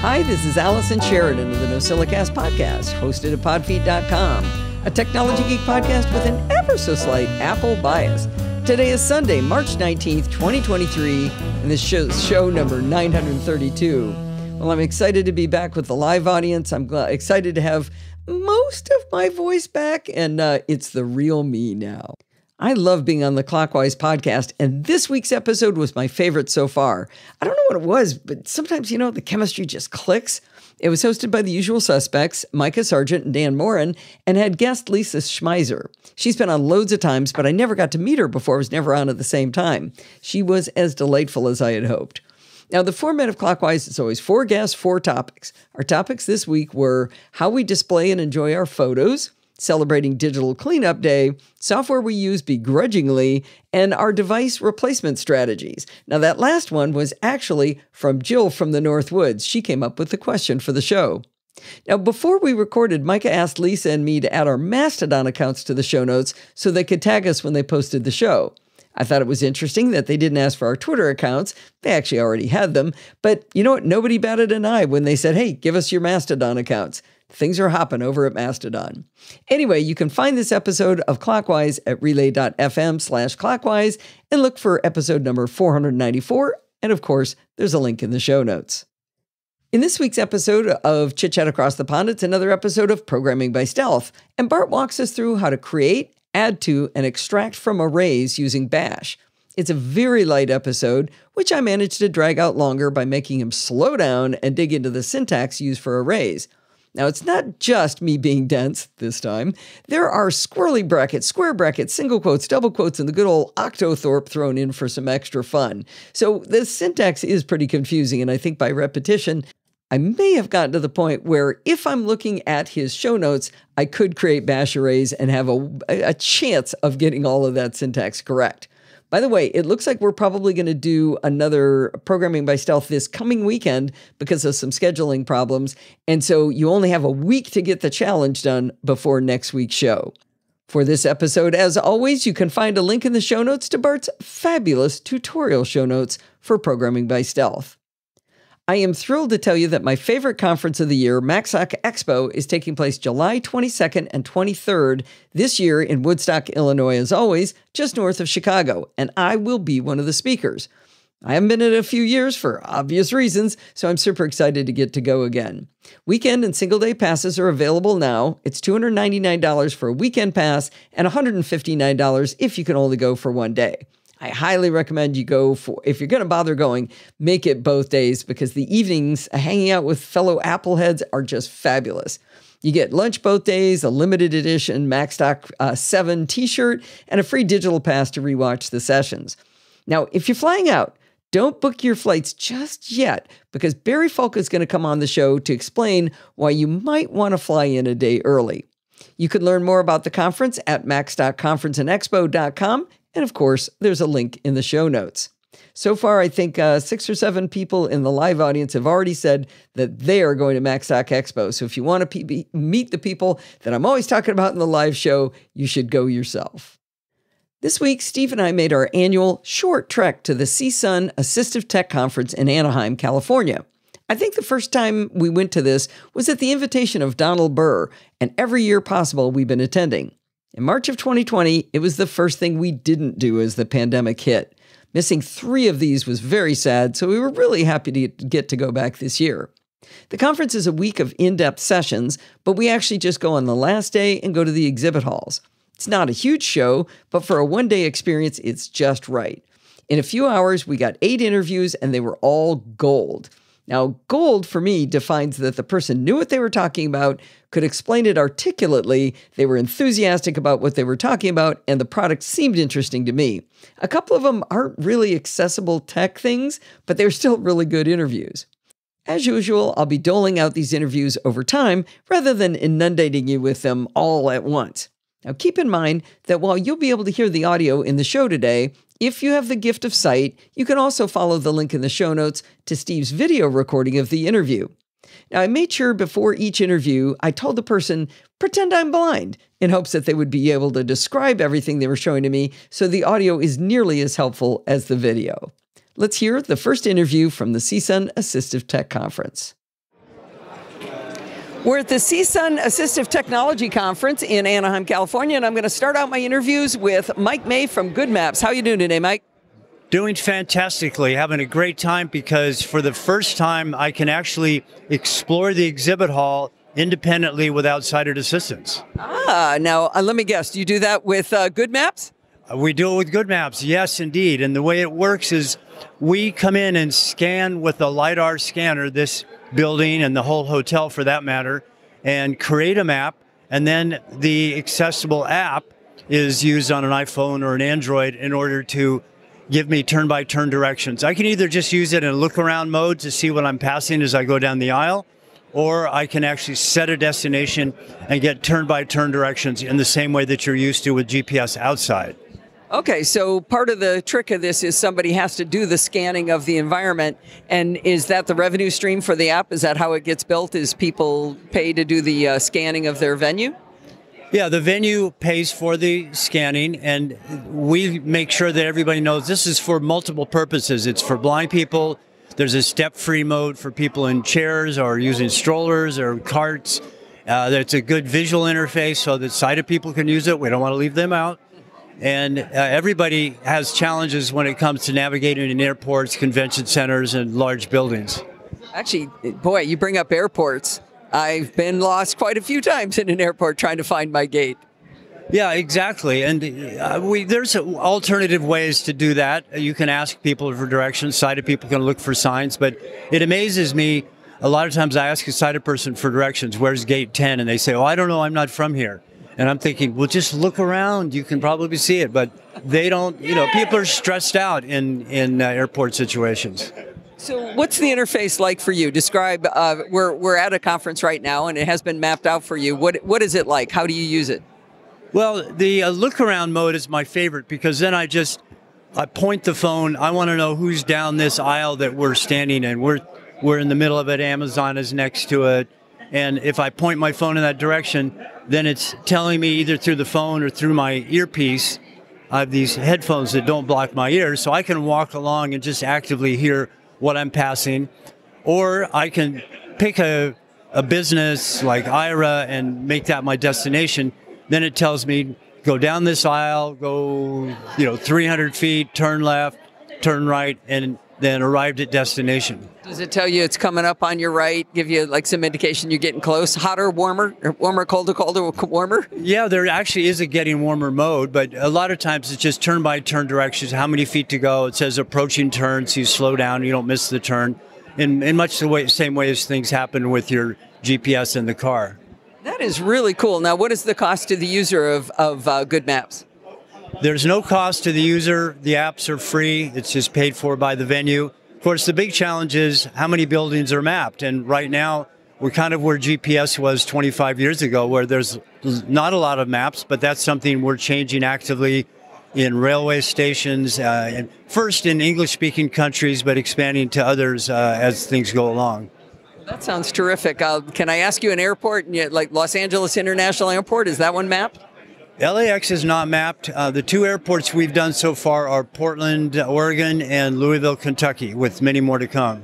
Hi, this is Allison Sheridan of the No Silicast podcast, hosted at podfeet.com, a technology geek podcast with an ever so slight Apple bias. Today is Sunday, March 19th, 2023, and this show's show number 932. Well, I'm excited to be back with the live audience. I'm excited to have most of my voice back, and it's the real me now. I love being on the Clockwise podcast, and this week's episode was my favorite so far. I don't know what it was, but sometimes, you know, the chemistry just clicks. It was hosted by the usual suspects, Micah Sargent and Dan Morin, and had guest Lisa Schmeiser. She's been on loads of times, but I never got to meet her before. I was never on at the same time. She was as delightful as I had hoped. Now, the format of Clockwise is always four guests, four topics. Our topics this week were how we display and enjoy our photos, celebrating Digital Cleanup Day, software we use begrudgingly, and our device replacement strategies. Now, that last one was actually from Jill from the North Woods. She came up with the question for the show. Now, before we recorded, Micah asked Lisa and me to add our Mastodon accounts to the show notes so they could tag us when they posted the show. I thought it was interesting that they didn't ask for our Twitter accounts. They actually already had them. But you know what? Nobody batted an eye when they said, hey, give us your Mastodon accounts. Things are hopping over at Mastodon. Anyway, you can find this episode of Clockwise at relay.fm/clockwise and look for episode number 494. And of course, there's a link in the show notes. In this week's episode of Chit Chat Across the Pond, it's another episode of Programming by Stealth. And Bart walks us through how to create, add to, and extract from arrays using bash. It's a very light episode, which I managed to drag out longer by making him slow down and dig into the syntax used for arrays. Now, it's not just me being dense this time. There are squirrely brackets, square brackets, single quotes, double quotes, and the good old octothorpe thrown in for some extra fun. So the syntax is pretty confusing, and I think by repetition, I may have gotten to the point where if I'm looking at his show notes, I could create bash arrays and have a chance of getting all of that syntax correct. By the way, it looks like we're probably going to do another Programming by Stealth this coming weekend because of some scheduling problems, and so you only have a week to get the challenge done before next week's show. For this episode, as always, you can find a link in the show notes to Bart's fabulous tutorial show notes for Programming by Stealth. I am thrilled to tell you that my favorite conference of the year, Macstock Expo, is taking place July 22nd and 23rd this year in Woodstock, Illinois, as always, just north of Chicago, and I will be one of the speakers. I haven't been in a few years for obvious reasons, so I'm super excited to get to go again. Weekend and single-day passes are available now. It's $299 for a weekend pass and $159 if you can only go for one day. I highly recommend you go for, if you're going to bother going, make it both days because the evenings hanging out with fellow Appleheads are just fabulous. You get lunch both days, a limited edition Macstock 7 t-shirt, and a free digital pass to rewatch the sessions. Now, if you're flying out, don't book your flights just yet because Barry Falk is going to come on the show to explain why you might want to fly in a day early. You can learn more about the conference at macstockconferenceandexpo.com. And of course, there's a link in the show notes. So far, I think 6 or 7 people in the live audience have already said that they are going to Macstock Expo. So if you want to meet the people that I'm always talking about in the live show, you should go yourself. This week, Steve and I made our annual short trek to the CSUN Assistive Tech Conference in Anaheim, California. I think the first time we went to this was at the invitation of Donald Burr, and every year possible we've been attending. In March of 2020, it was the first thing we didn't do as the pandemic hit. Missing 3 of these was very sad, so we were really happy to get to go back this year. The conference is a week of in-depth sessions, but we actually just go on the last day and go to the exhibit halls. It's not a huge show, but for a one-day experience, it's just right. In a few hours, we got 8 interviews, and they were all gold. Now, gold for me defines that the person knew what they were talking about, could explain it articulately, they were enthusiastic about what they were talking about, and the product seemed interesting to me. A couple of them aren't really accessible tech things, but they're still really good interviews. As usual, I'll be doling out these interviews over time rather than inundating you with them all at once. Now, keep in mind that while you'll be able to hear the audio in the show today, if you have the gift of sight, you can also follow the link in the show notes to Steve's video recording of the interview. Now, I made sure before each interview, I told the person, pretend I'm blind, in hopes that they would be able to describe everything they were showing to me so the audio is nearly as helpful as the video. Let's hear the first interview from the CSUN Assistive Tech Conference. We're at the CSUN Assistive Technology Conference in Anaheim, California, and I'm going to start out my interviews with Mike May from Good Maps. How are you doing today, Mike? Doing fantastically, having a great time because for the first time I can actually explore the exhibit hall independently without sighted assistance. Ah, now let me guess, you do that with Good Maps? We do it with Good Maps, yes indeed. And the way it works is we come in and scan with a LiDAR scanner this building and the whole hotel for that matter and create a map, and then the accessible app is used on an iPhone or an Android in order to give me turn-by-turn directions. I can either just use it in look-around mode to see what I'm passing as I go down the aisle, or I can actually set a destination and get turn-by-turn directions in the same way that you're used to with GPS outside. Okay, so part of the trick of this is somebody has to do the scanning of the environment, and is that the revenue stream for the app? Is that how it gets built? Is people pay to do the scanning of their venue? Yeah, the venue pays for the scanning, and we make sure that everybody knows this is for multiple purposes. It's for blind people. There's a step-free mode for people in chairs or using strollers or carts. It's a good visual interface so that sighted people can use it. We don't want to leave them out. And everybody has challenges when it comes to navigating in airports, convention centers, and large buildings. Actually, boy, you bring up airports. I've been lost quite a few times in an airport trying to find my gate. Yeah, exactly. And there's alternative ways to do that. You can ask people for directions. Sighted people can look for signs. But it amazes me. A lot of times I ask a sighted person for directions. Where's gate 10? And they say, oh, I don't know. I'm not from here. And I'm thinking, well, just look around. You can probably see it. But they don't, you know, people are stressed out in airport situations. So what's the interface like for you? Describe, we're at a conference right now and it has been mapped out for you. What is it like? How do you use it? Well, the look around mode is my favorite because then I point the phone. I want to know who's down this aisle that we're standing in. We're in the middle of it. Amazon is next to it. And if I point my phone in that direction, then it's telling me either through the phone or through my earpiece. I have these headphones that don't block my ears, so I can walk along and just actively hear what I'm passing, or I can pick a business like IRA and make that my destination. Then it tells me, go down this aisle, go 300 feet, turn left, turn right, and then arrived at destination. Does it tell you it's coming up on your right, give you like some indication you're getting close, hotter, warmer, or warmer, colder, colder, warmer? Yeah, there actually is a getting warmer mode, but a lot of times it's just turn-by-turn directions, how many feet to go. It says approaching turn, so you slow down, you don't miss the turn, in much the way, same way as things happen with your GPS in the car. That is really cool. Now, what is the cost to the user of Good Maps? There's no cost to the user. The apps are free. It's just paid for by the venue. Of course, the big challenge is how many buildings are mapped. And right now, we're kind of where GPS was 25 years ago, where there's not a lot of maps, but that's something we're changing actively in railway stations, and first in English-speaking countries, but expanding to others as things go along. That sounds terrific. Can I ask you an airport, like Los Angeles International Airport, is that one mapped? LAX is not mapped. The two airports we've done so far are Portland, Oregon, and Louisville, Kentucky, with many more to come.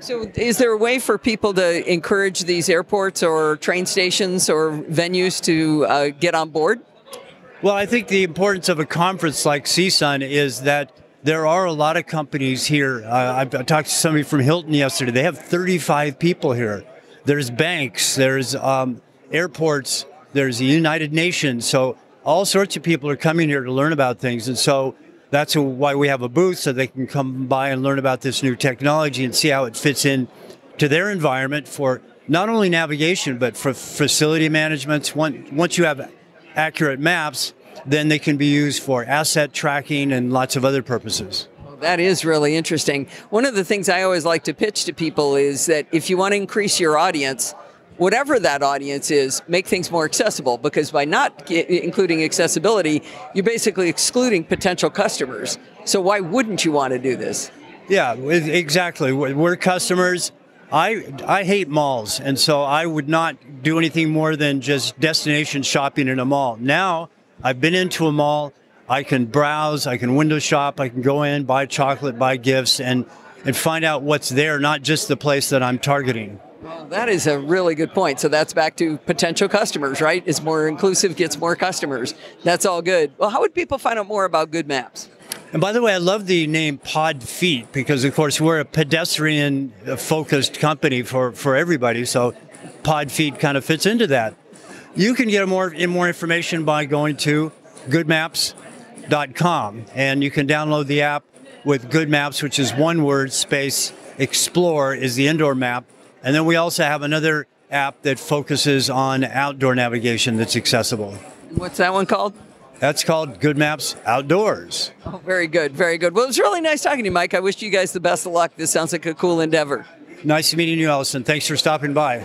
So is there a way for people to encourage these airports or train stations or venues to get on board? Well, I think the importance of a conference like CSUN is that there are a lot of companies here. I talked to somebody from Hilton yesterday. They have 35 people here. There's banks, there's airports, there's the United Nations. So all sorts of people are coming here to learn about things, and so that's why we have a booth, so they can come by and learn about this new technology and see how it fits in to their environment for not only navigation, but for facility management. Once you have accurate maps, then they can be used for asset tracking and lots of other purposes. Well, that is really interesting. One of the things I always like to pitch to people is that if you want to increase your audience, whatever that audience is, make things more accessible, because by not including accessibility, you're basically excluding potential customers. So why wouldn't you want to do this? Yeah, exactly. We're customers. I hate malls, and so I would not do anything more than just destination shopping in a mall. Now, I've been into a mall. I can browse. I can window shop. I can go in, buy chocolate, buy gifts, and find out what's there, not just the place that I'm targeting. Well, that is a really good point. So that's back to potential customers, right? It's more inclusive, gets more customers. That's all good. Well, how would people find out more about Good Maps? And by the way, I love the name Pod Feet because, of course, we're a pedestrian-focused company for everybody. So Pod Feet kind of fits into that. You can get more information by going to goodmaps.com. And you can download the app with Good Maps, which is one word, space, Explore is the indoor map. And then we also have another app that focuses on outdoor navigation that's accessible. What's that one called? That's called Good Maps Outdoors. Oh, very good, very good. Well, it was really nice talking to you, Mike. I wish you guys the best of luck. This sounds like a cool endeavor. Nice meeting you, Allison. Thanks for stopping by.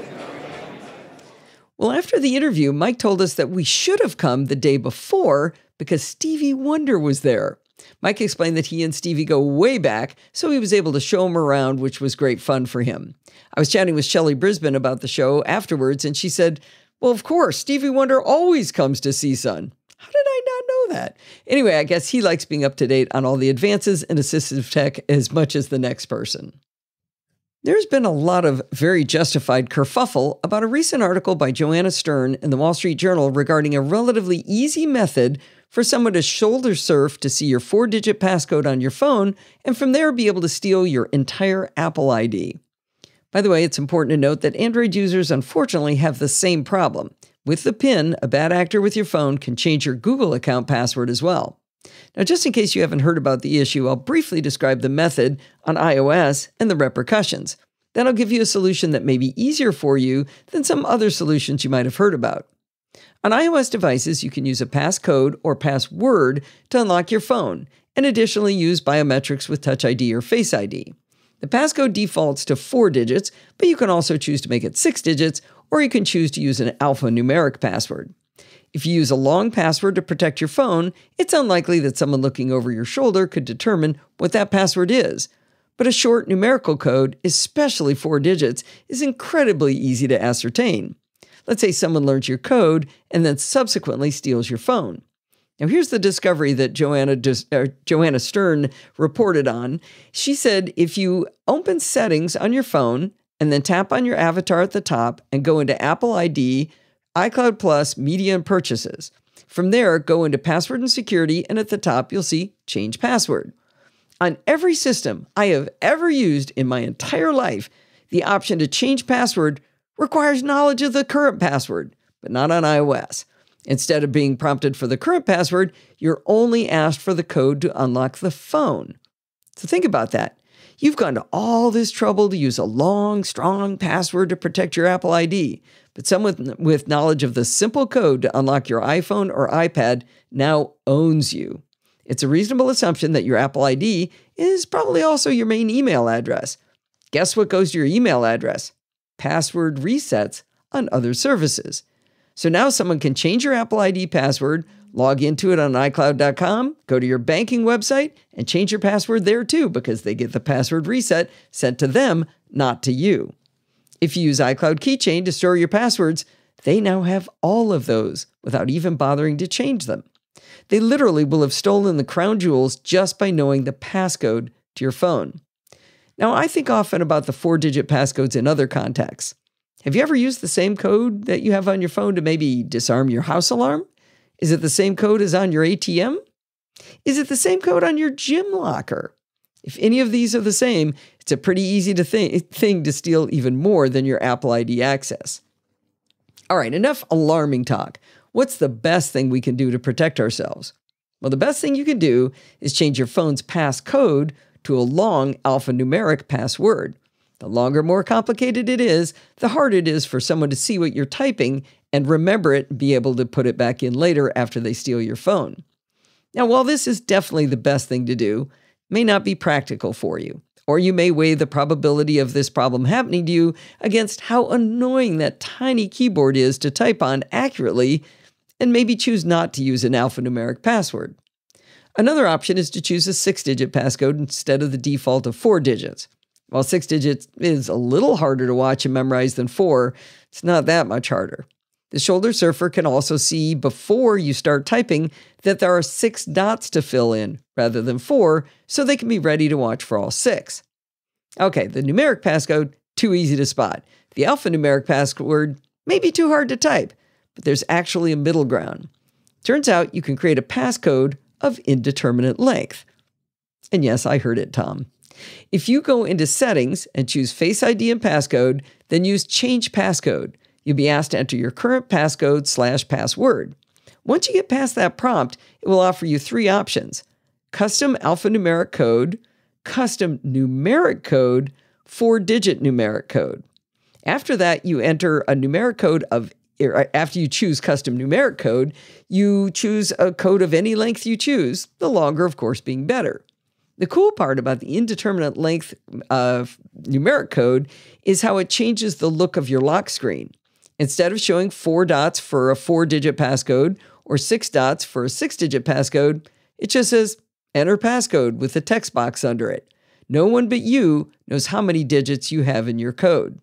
Well, after the interview, Mike told us that we should have come the day before because Stevie Wonder was there. Mike explained that he and Stevie go way back, so he was able to show him around, which was great fun for him. I was chatting with Shelley Brisbane about the show afterwards, and she said, well, of course, Stevie Wonder always comes to CSUN. How did I not know that? Anyway, I guess he likes being up to date on all the advances in assistive tech as much as the next person. There's been a lot of very justified kerfuffle about a recent article by Joanna Stern in the Wall Street Journal regarding a relatively easy method for someone to shoulder surf to see your 4-digit passcode on your phone and from there be able to steal your entire Apple ID. By the way, it's important to note that Android users unfortunately have the same problem. With the PIN, a bad actor with your phone can change your Google account password as well. Now, just in case you haven't heard about the issue, I'll briefly describe the method on iOS and the repercussions. Then I'll give you a solution that may be easier for you than some other solutions you might have heard about. On iOS devices, you can use a passcode or password to unlock your phone, and additionally use biometrics with Touch ID or Face ID. The passcode defaults to 4 digits, but you can also choose to make it 6 digits, or you can choose to use an alphanumeric password. If you use a long password to protect your phone, it's unlikely that someone looking over your shoulder could determine what that password is. But a short numerical code, especially 4 digits, is incredibly easy to ascertain. Let's say someone learns your code and then subsequently steals your phone. Now, here's the discovery that Joanna Stern reported on. She said if you open settings on your phone and then tap on your avatar at the top and go into Apple ID, iCloud Plus, Media and Purchases. From there, go into Password and Security, and at the top, you'll see Change Password. On every system I have ever used in my entire life, the option to change password requires knowledge of the current password, but not on iOS. Instead of being prompted for the current password, you're only asked for the code to unlock the phone. So think about that. You've gone to all this trouble to use a long, strong password to protect your Apple ID, but someone with knowledge of the simple code to unlock your iPhone or iPad now owns you. It's a reasonable assumption that your Apple ID is probably also your main email address. Guess what goes to your email address? Password resets on other services. So now someone can change your Apple ID password, log into it on iCloud.com, go to your banking website, and change your password there too, because they get the password reset sent to them, not to you. If you use iCloud Keychain to store your passwords, they now have all of those without even bothering to change them. They literally will have stolen the crown jewels just by knowing the passcode to your phone. Now, I think often about the 4-digit passcodes in other contexts. Have you ever used the same code that you have on your phone to maybe disarm your house alarm? Is it the same code as on your ATM? Is it the same code on your gym locker? If any of these are the same, it's a pretty easy thing to steal even more than your Apple ID access. All right, enough alarming talk. What's the best thing we can do to protect ourselves? Well, the best thing you can do is change your phone's passcode to a long alphanumeric password. The longer, more complicated it is, the harder it is for someone to see what you're typing and remember it and be able to put it back in later after they steal your phone. Now, while this is definitely the best thing to do, it may not be practical for you, or you may weigh the probability of this problem happening to you against how annoying that tiny keyboard is to type on accurately, and maybe choose not to use an alphanumeric password. Another option is to choose a 6-digit passcode instead of the default of 4 digits. While 6 digits is a little harder to watch and memorize than 4, it's not that much harder. The shoulder surfer can also see before you start typing that there are 6 dots to fill in rather than 4, so they can be ready to watch for all 6. Okay, the numeric passcode, too easy to spot. The alphanumeric password may be too hard to type, but there's actually a middle ground. Turns out you can create a passcode of indeterminate length. And yes, I heard it, Tom. If you go into Settings and choose Face ID and Passcode, then use Change Passcode. You'll be asked to enter your current passcode / password. Once you get past that prompt, it will offer you three options: custom alphanumeric code, custom numeric code, 4-digit numeric code. After that, you enter a numeric code of, after you choose custom numeric code, you choose a code of any length you choose, the longer, of course, being better. The cool part about the indeterminate length of numeric code is how it changes the look of your lock screen. Instead of showing 4 dots for a 4-digit passcode or 6 dots for a 6-digit passcode, it just says, "Enter passcode" with a text box under it. No one but you knows how many digits you have in your code.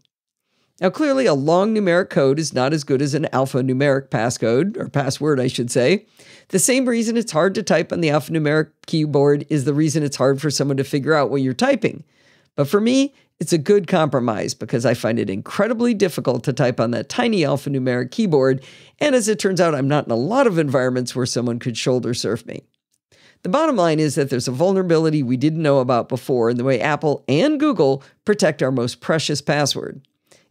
Now, clearly, a long numeric code is not as good as an alphanumeric passcode, or password, I should say. The same reason it's hard to type on the alphanumeric keyboard is the reason it's hard for someone to figure out what you're typing. But for me, it's a good compromise because I find it incredibly difficult to type on that tiny alphanumeric keyboard, and as it turns out, I'm not in a lot of environments where someone could shoulder surf me. The bottom line is that there's a vulnerability we didn't know about before in the way Apple and Google protect our most precious password.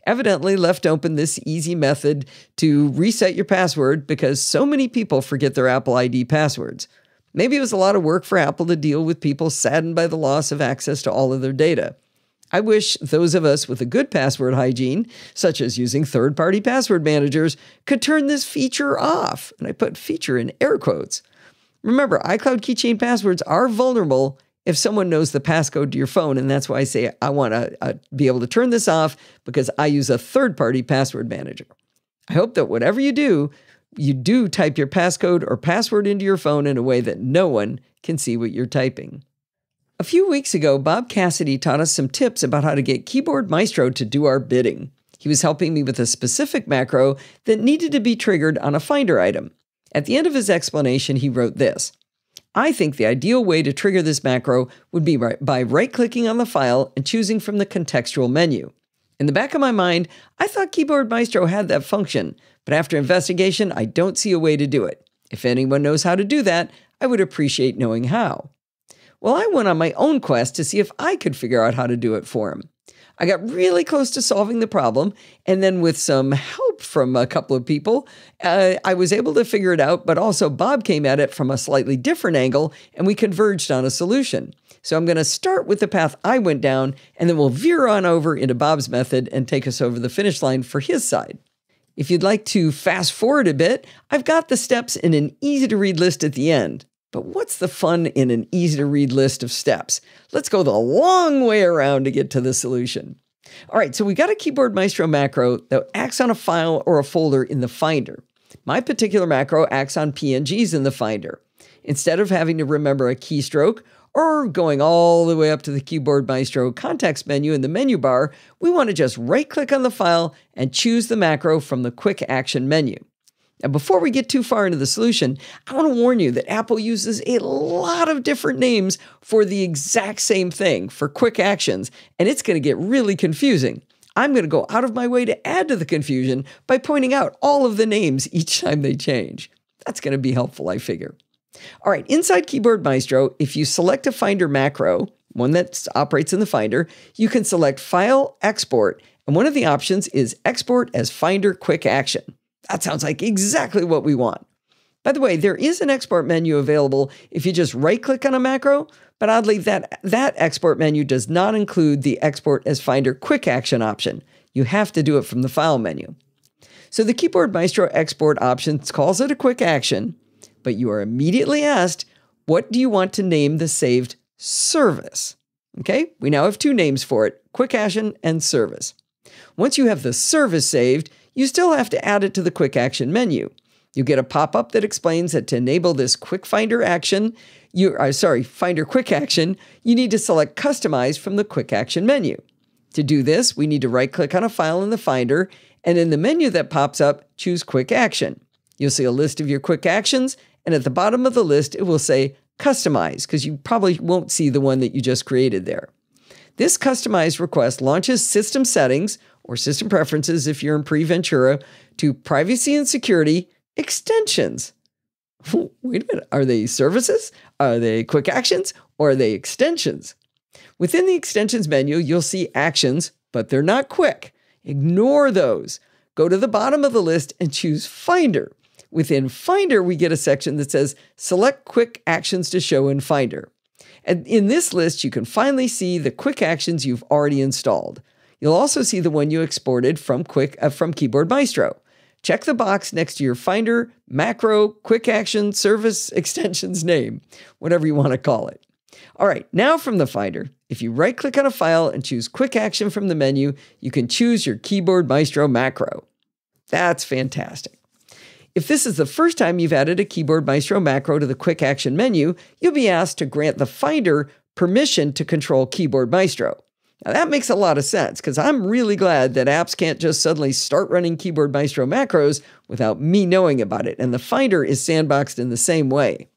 Evidently left open this easy method to reset your password because so many people forget their Apple ID passwords. Maybe it was a lot of work for Apple to deal with people saddened by the loss of access to all of their data. I wish those of us with a good password hygiene, such as using third-party password managers, could turn this feature off. And I put feature in air quotes. Remember, iCloud keychain passwords are vulnerable if someone knows the passcode to your phone, and that's why I say I want to be able to turn this off because I use a third-party password manager. I hope that whatever you do type your passcode or password into your phone in a way that no one can see what you're typing. A few weeks ago, Bob Cassidy taught us some tips about how to get Keyboard Maestro to do our bidding. He was helping me with a specific macro that needed to be triggered on a Finder item. At the end of his explanation, he wrote this: "I think the ideal way to trigger this macro would be by right-clicking on the file and choosing from the contextual menu. In the back of my mind, I thought Keyboard Maestro had that function, but after investigation, I don't see a way to do it. If anyone knows how to do that, I would appreciate knowing how." Well, I went on my own quest to see if I could figure out how to do it for him. I got really close to solving the problem, and then with some help from a couple of people, I was able to figure it out, but also Bob came at it from a slightly different angle, and we converged on a solution. So I'm going to start with the path I went down, and then we'll veer on over into Bob's method and take us over the finish line for his side. If you'd like to fast forward a bit, I've got the steps in an easy-to-read list at the end. But what's the fun in an easy-to-read list of steps? Let's go the long way around to get to the solution. All right, so we got a Keyboard Maestro macro that acts on a file or a folder in the Finder. My particular macro acts on PNGs in the Finder. Instead of having to remember a keystroke or going all the way up to the Keyboard Maestro context menu in the menu bar, we want to just right-click on the file and choose the macro from the Quick Action menu. Now, before we get too far into the solution, I want to warn you that Apple uses a lot of different names for the exact same thing, for quick actions, and it's going to get really confusing. I'm going to go out of my way to add to the confusion by pointing out all of the names each time they change. That's going to be helpful, I figure. All right, inside Keyboard Maestro, if you select a Finder macro, one that operates in the Finder, you can select File, Export, and one of the options is Export as Finder Quick Action. That sounds like exactly what we want. By the way, there is an export menu available if you just right-click on a macro, but oddly, that export menu does not include the Export as Finder Quick Action option. You have to do it from the File menu. So the Keyboard Maestro Export option calls it a Quick Action, but you are immediately asked, what do you want to name the saved service? Okay, we now have two names for it, Quick Action and Service. Once you have the service saved, you still have to add it to the Quick Action menu. You get a pop-up that explains that to enable this Finder Quick Action, you need to select Customize from the Quick Action menu. To do this, we need to right-click on a file in the Finder, and in the menu that pops up, choose Quick Action. You'll see a list of your quick actions, and at the bottom of the list, it will say Customize, because you probably won't see the one that you just created there. This customized request launches system settings, or system preferences if you're in pre-Ventura, to privacy and security extensions. Wait a minute, are they services? Are they quick actions? Or are they extensions? Within the extensions menu, you'll see actions, but they're not quick. Ignore those. Go to the bottom of the list and choose Finder. Within Finder, we get a section that says select quick actions to show in Finder. And in this list, you can finally see the quick actions you've already installed. You'll also see the one you exported from Keyboard Maestro. Check the box next to your Finder, macro, quick action, service, extensions name, whatever you want to call it. All right, now from the Finder, if you right-click on a file and choose Quick Action from the menu, you can choose your Keyboard Maestro macro. That's fantastic. If this is the first time you've added a Keyboard Maestro macro to the Quick Action menu, you'll be asked to grant the Finder permission to control Keyboard Maestro. Now that makes a lot of sense, because I'm really glad that apps can't just suddenly start running Keyboard Maestro macros without me knowing about it, and the Finder is sandboxed in the same way.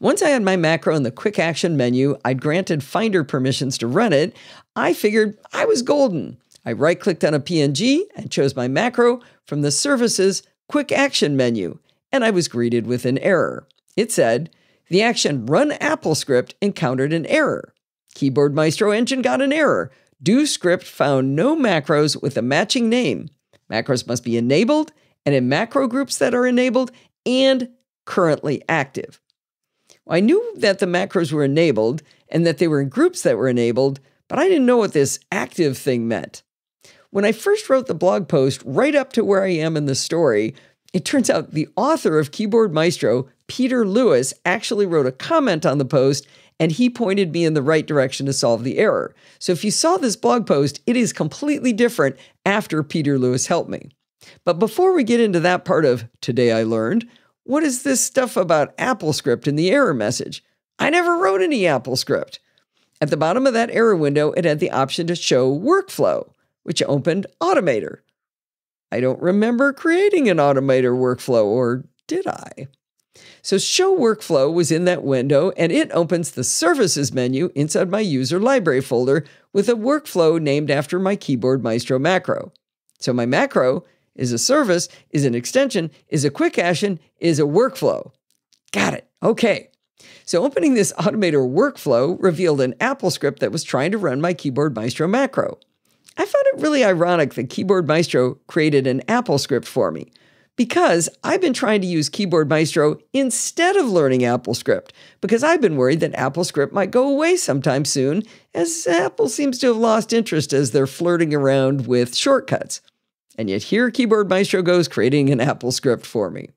Once I had my macro in the quick action menu, I'd granted Finder permissions to run it. I figured I was golden. I right-clicked on a PNG and chose my macro from the Services Quick Action menu, and I was greeted with an error. It said, the action Run AppleScript encountered an error. Keyboard Maestro engine got an error. Do script found no macros with a matching name. Macros must be enabled, and in macro groups that are enabled and currently active. I knew that the macros were enabled and that they were in groups that were enabled, but I didn't know what this active thing meant. When I first wrote the blog post right up to where I am in the story, it turns out the author of Keyboard Maestro, Peter Lewis, actually wrote a comment on the post, and he pointed me in the right direction to solve the error. So if you saw this blog post, it is completely different after Peter Lewis helped me. But before we get into that part of Today I Learned, what is this stuff about AppleScript in the error message? I never wrote any AppleScript. At the bottom of that error window, it had the option to show workflow, which opened Automator. I don't remember creating an Automator workflow, or did I? So show workflow was in that window, and it opens the services menu inside my user library folder with a workflow named after my Keyboard Maestro macro. So my macro is a service, is an extension, is a quick action, is a workflow. Got it. Okay. So opening this Automator workflow revealed an AppleScript that was trying to run my Keyboard Maestro macro. I found it really ironic that Keyboard Maestro created an AppleScript for me, because I've been trying to use Keyboard Maestro instead of learning AppleScript, because I've been worried that AppleScript might go away sometime soon, as Apple seems to have lost interest as they're flirting around with shortcuts. And yet here Keyboard Maestro goes creating an AppleScript for me.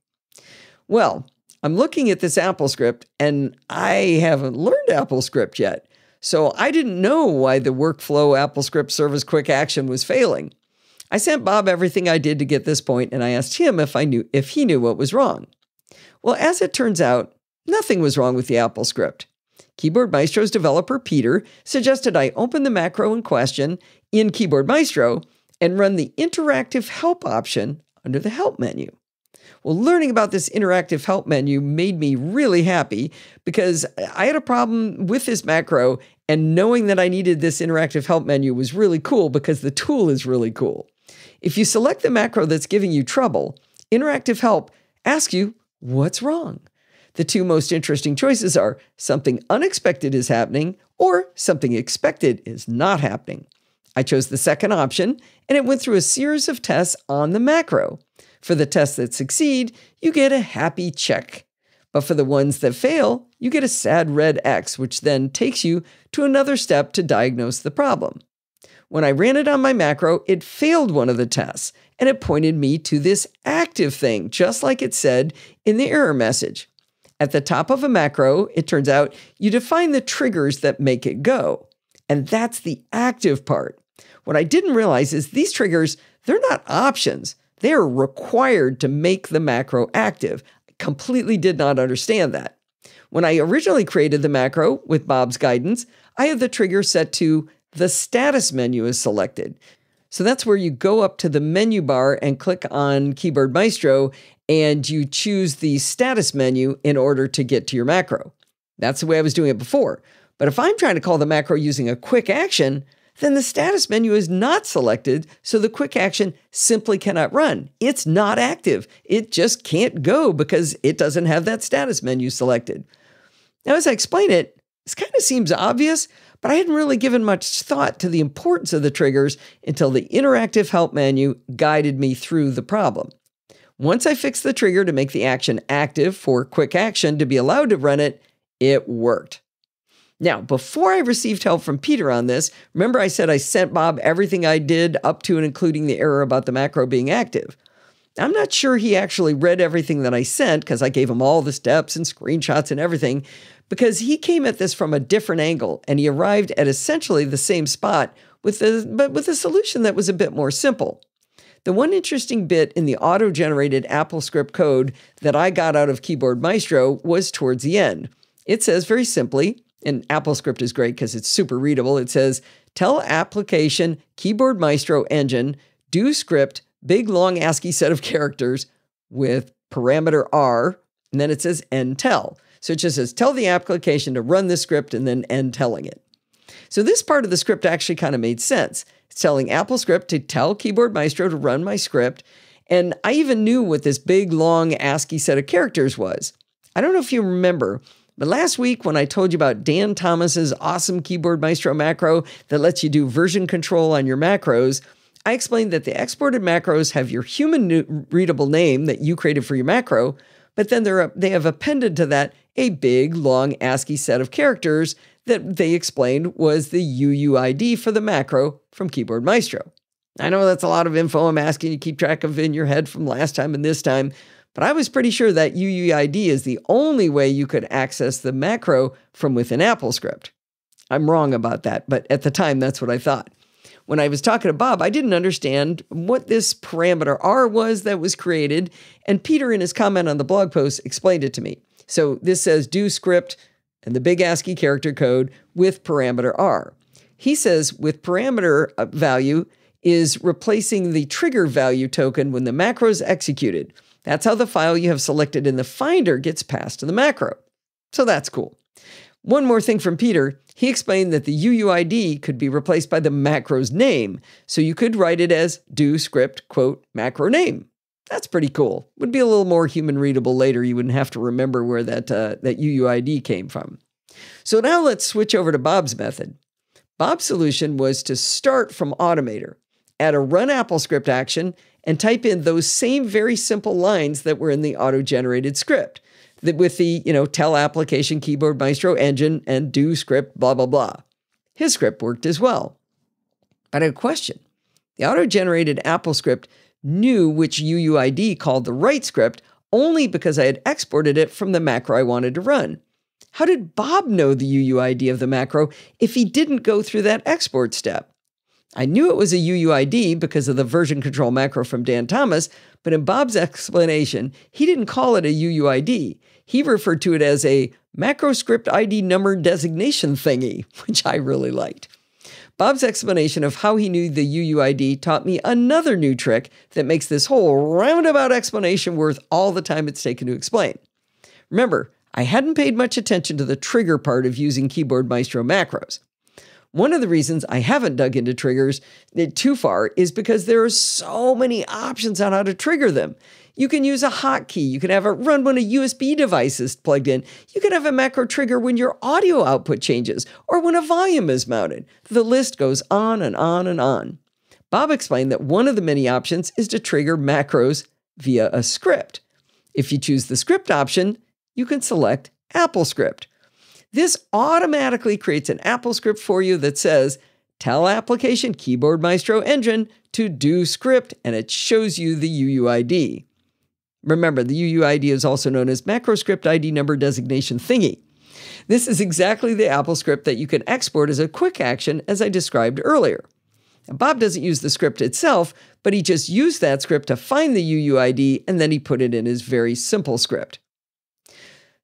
Well, I'm looking at this AppleScript and I haven't learned AppleScript yet. So I didn't know why the workflow AppleScript service quick action was failing. I sent Bob everything I did to get this point, and I asked him if he knew what was wrong. Well, as it turns out, nothing was wrong with the AppleScript. Keyboard Maestro's developer, Peter, suggested I open the macro in question in Keyboard Maestro and run the interactive help option under the help menu. Well, learning about this interactive help menu made me really happy, because I had a problem with this macro, and knowing that I needed this interactive help menu was really cool, because the tool is really cool. If you select the macro that's giving you trouble, interactive help asks you, what's wrong? The two most interesting choices are something unexpected is happening or something expected is not happening. I chose the second option, and it went through a series of tests on the macro. For the tests that succeed, you get a happy check. But for the ones that fail, you get a sad red X, which then takes you to another step to diagnose the problem. When I ran it on my macro, it failed one of the tests, and it pointed me to this active thing, just like it said in the error message. At the top of a macro, it turns out, you define the triggers that make it go. And that's the active part. What I didn't realize is these triggers, they're not options. They're required to make the macro active. I completely did not understand that. When I originally created the macro with Bob's guidance, I had the trigger set to the status menu is selected. So that's where you go up to the menu bar and click on Keyboard Maestro, and you choose the status menu in order to get to your macro. That's the way I was doing it before. But if I'm trying to call the macro using a quick action, then the status menu is not selected, so the quick action simply cannot run. It's not active. It just can't go because it doesn't have that status menu selected. Now, as I explain it, this kind of seems obvious, but I hadn't really given much thought to the importance of the triggers until the interactive help menu guided me through the problem. Once I fixed the trigger to make the action active for quick action to be allowed to run it, it worked. Now, before I received help from Peter on this, remember I said I sent Bob everything I did up to and including the error about the macro being active. I'm not sure he actually read everything that I sent because I gave him all the steps and screenshots and everything, because he came at this from a different angle and he arrived at essentially the same spot, but with a solution that was a bit more simple. The one interesting bit in the auto-generated AppleScript code that I got out of Keyboard Maestro was towards the end. It says very simply, and AppleScript is great because it's super readable. It says, tell application Keyboard Maestro engine, do script, big long ASCII set of characters with parameter R, and then it says end tell. So it just says, tell the application to run this script and then end telling it. So this part of the script actually kind of made sense. It's telling AppleScript to tell Keyboard Maestro to run my script. And I even knew what this big long ASCII set of characters was. I don't know if you remember, but last week when I told you about Dan Thomas's awesome Keyboard Maestro macro that lets you do version control on your macros, I explained that the exported macros have your human readable name that you created for your macro, but then they have appended to that a big, long ASCII set of characters that they explained was the UUID for the macro from Keyboard Maestro. I know that's a lot of info I'm asking you to keep track of in your head from last time and this time, but I was pretty sure that UUID is the only way you could access the macro from within AppleScript. I'm wrong about that, but at the time, that's what I thought. When I was talking to Bob, I didn't understand what this parameter R was that was created, and Peter, in his comment on the blog post, explained it to me. So this says do script and the big ASCII character code with parameter R. He says with parameter value is replacing the trigger value token when the macro is executed. That's how the file you have selected in the Finder gets passed to the macro. So that's cool. One more thing from Peter, he explained that the UUID could be replaced by the macro's name, so you could write it as do script, quote, macro name. That's pretty cool. Would be a little more human readable later. You wouldn't have to remember where that UUID came from. So now let's switch over to Bob's method. Bob's solution was to start from Automator, add a run AppleScript action, and type in those same very simple lines that were in the auto-generated script, with the, tell application Keyboard Maestro engine and do script, blah, blah, blah. His script worked as well. But I had a question. The auto-generated AppleScript knew which UUID called the right script only because I had exported it from the macro I wanted to run. How did Bob know the UUID of the macro if he didn't go through that export step? I knew it was a UUID because of the version control macro from Dan Thomas, but in Bob's explanation, he didn't call it a UUID. He referred to it as a macro script ID number designation thingy, which I really liked. Bob's explanation of how he knew the UUID taught me another new trick that makes this whole roundabout explanation worth all the time it's taken to explain. Remember, I hadn't paid much attention to the trigger part of using Keyboard Maestro macros. One of the reasons I haven't dug into triggers too far is because there are so many options on how to trigger them. You can use a hotkey. You can have it run when a USB device is plugged in. You can have a macro trigger when your audio output changes or when a volume is mounted. The list goes on and on and on. Bob explained that one of the many options is to trigger macros via a script. If you choose the script option, you can select AppleScript. This automatically creates an AppleScript for you that says, tell application Keyboard Maestro engine to do script, and it shows you the UUID. Remember, the UUID is also known as macro script ID number designation thingy. This is exactly the AppleScript that you can export as a quick action, as I described earlier. Now, Bob doesn't use the script itself, but he just used that script to find the UUID, and then he put it in his very simple script.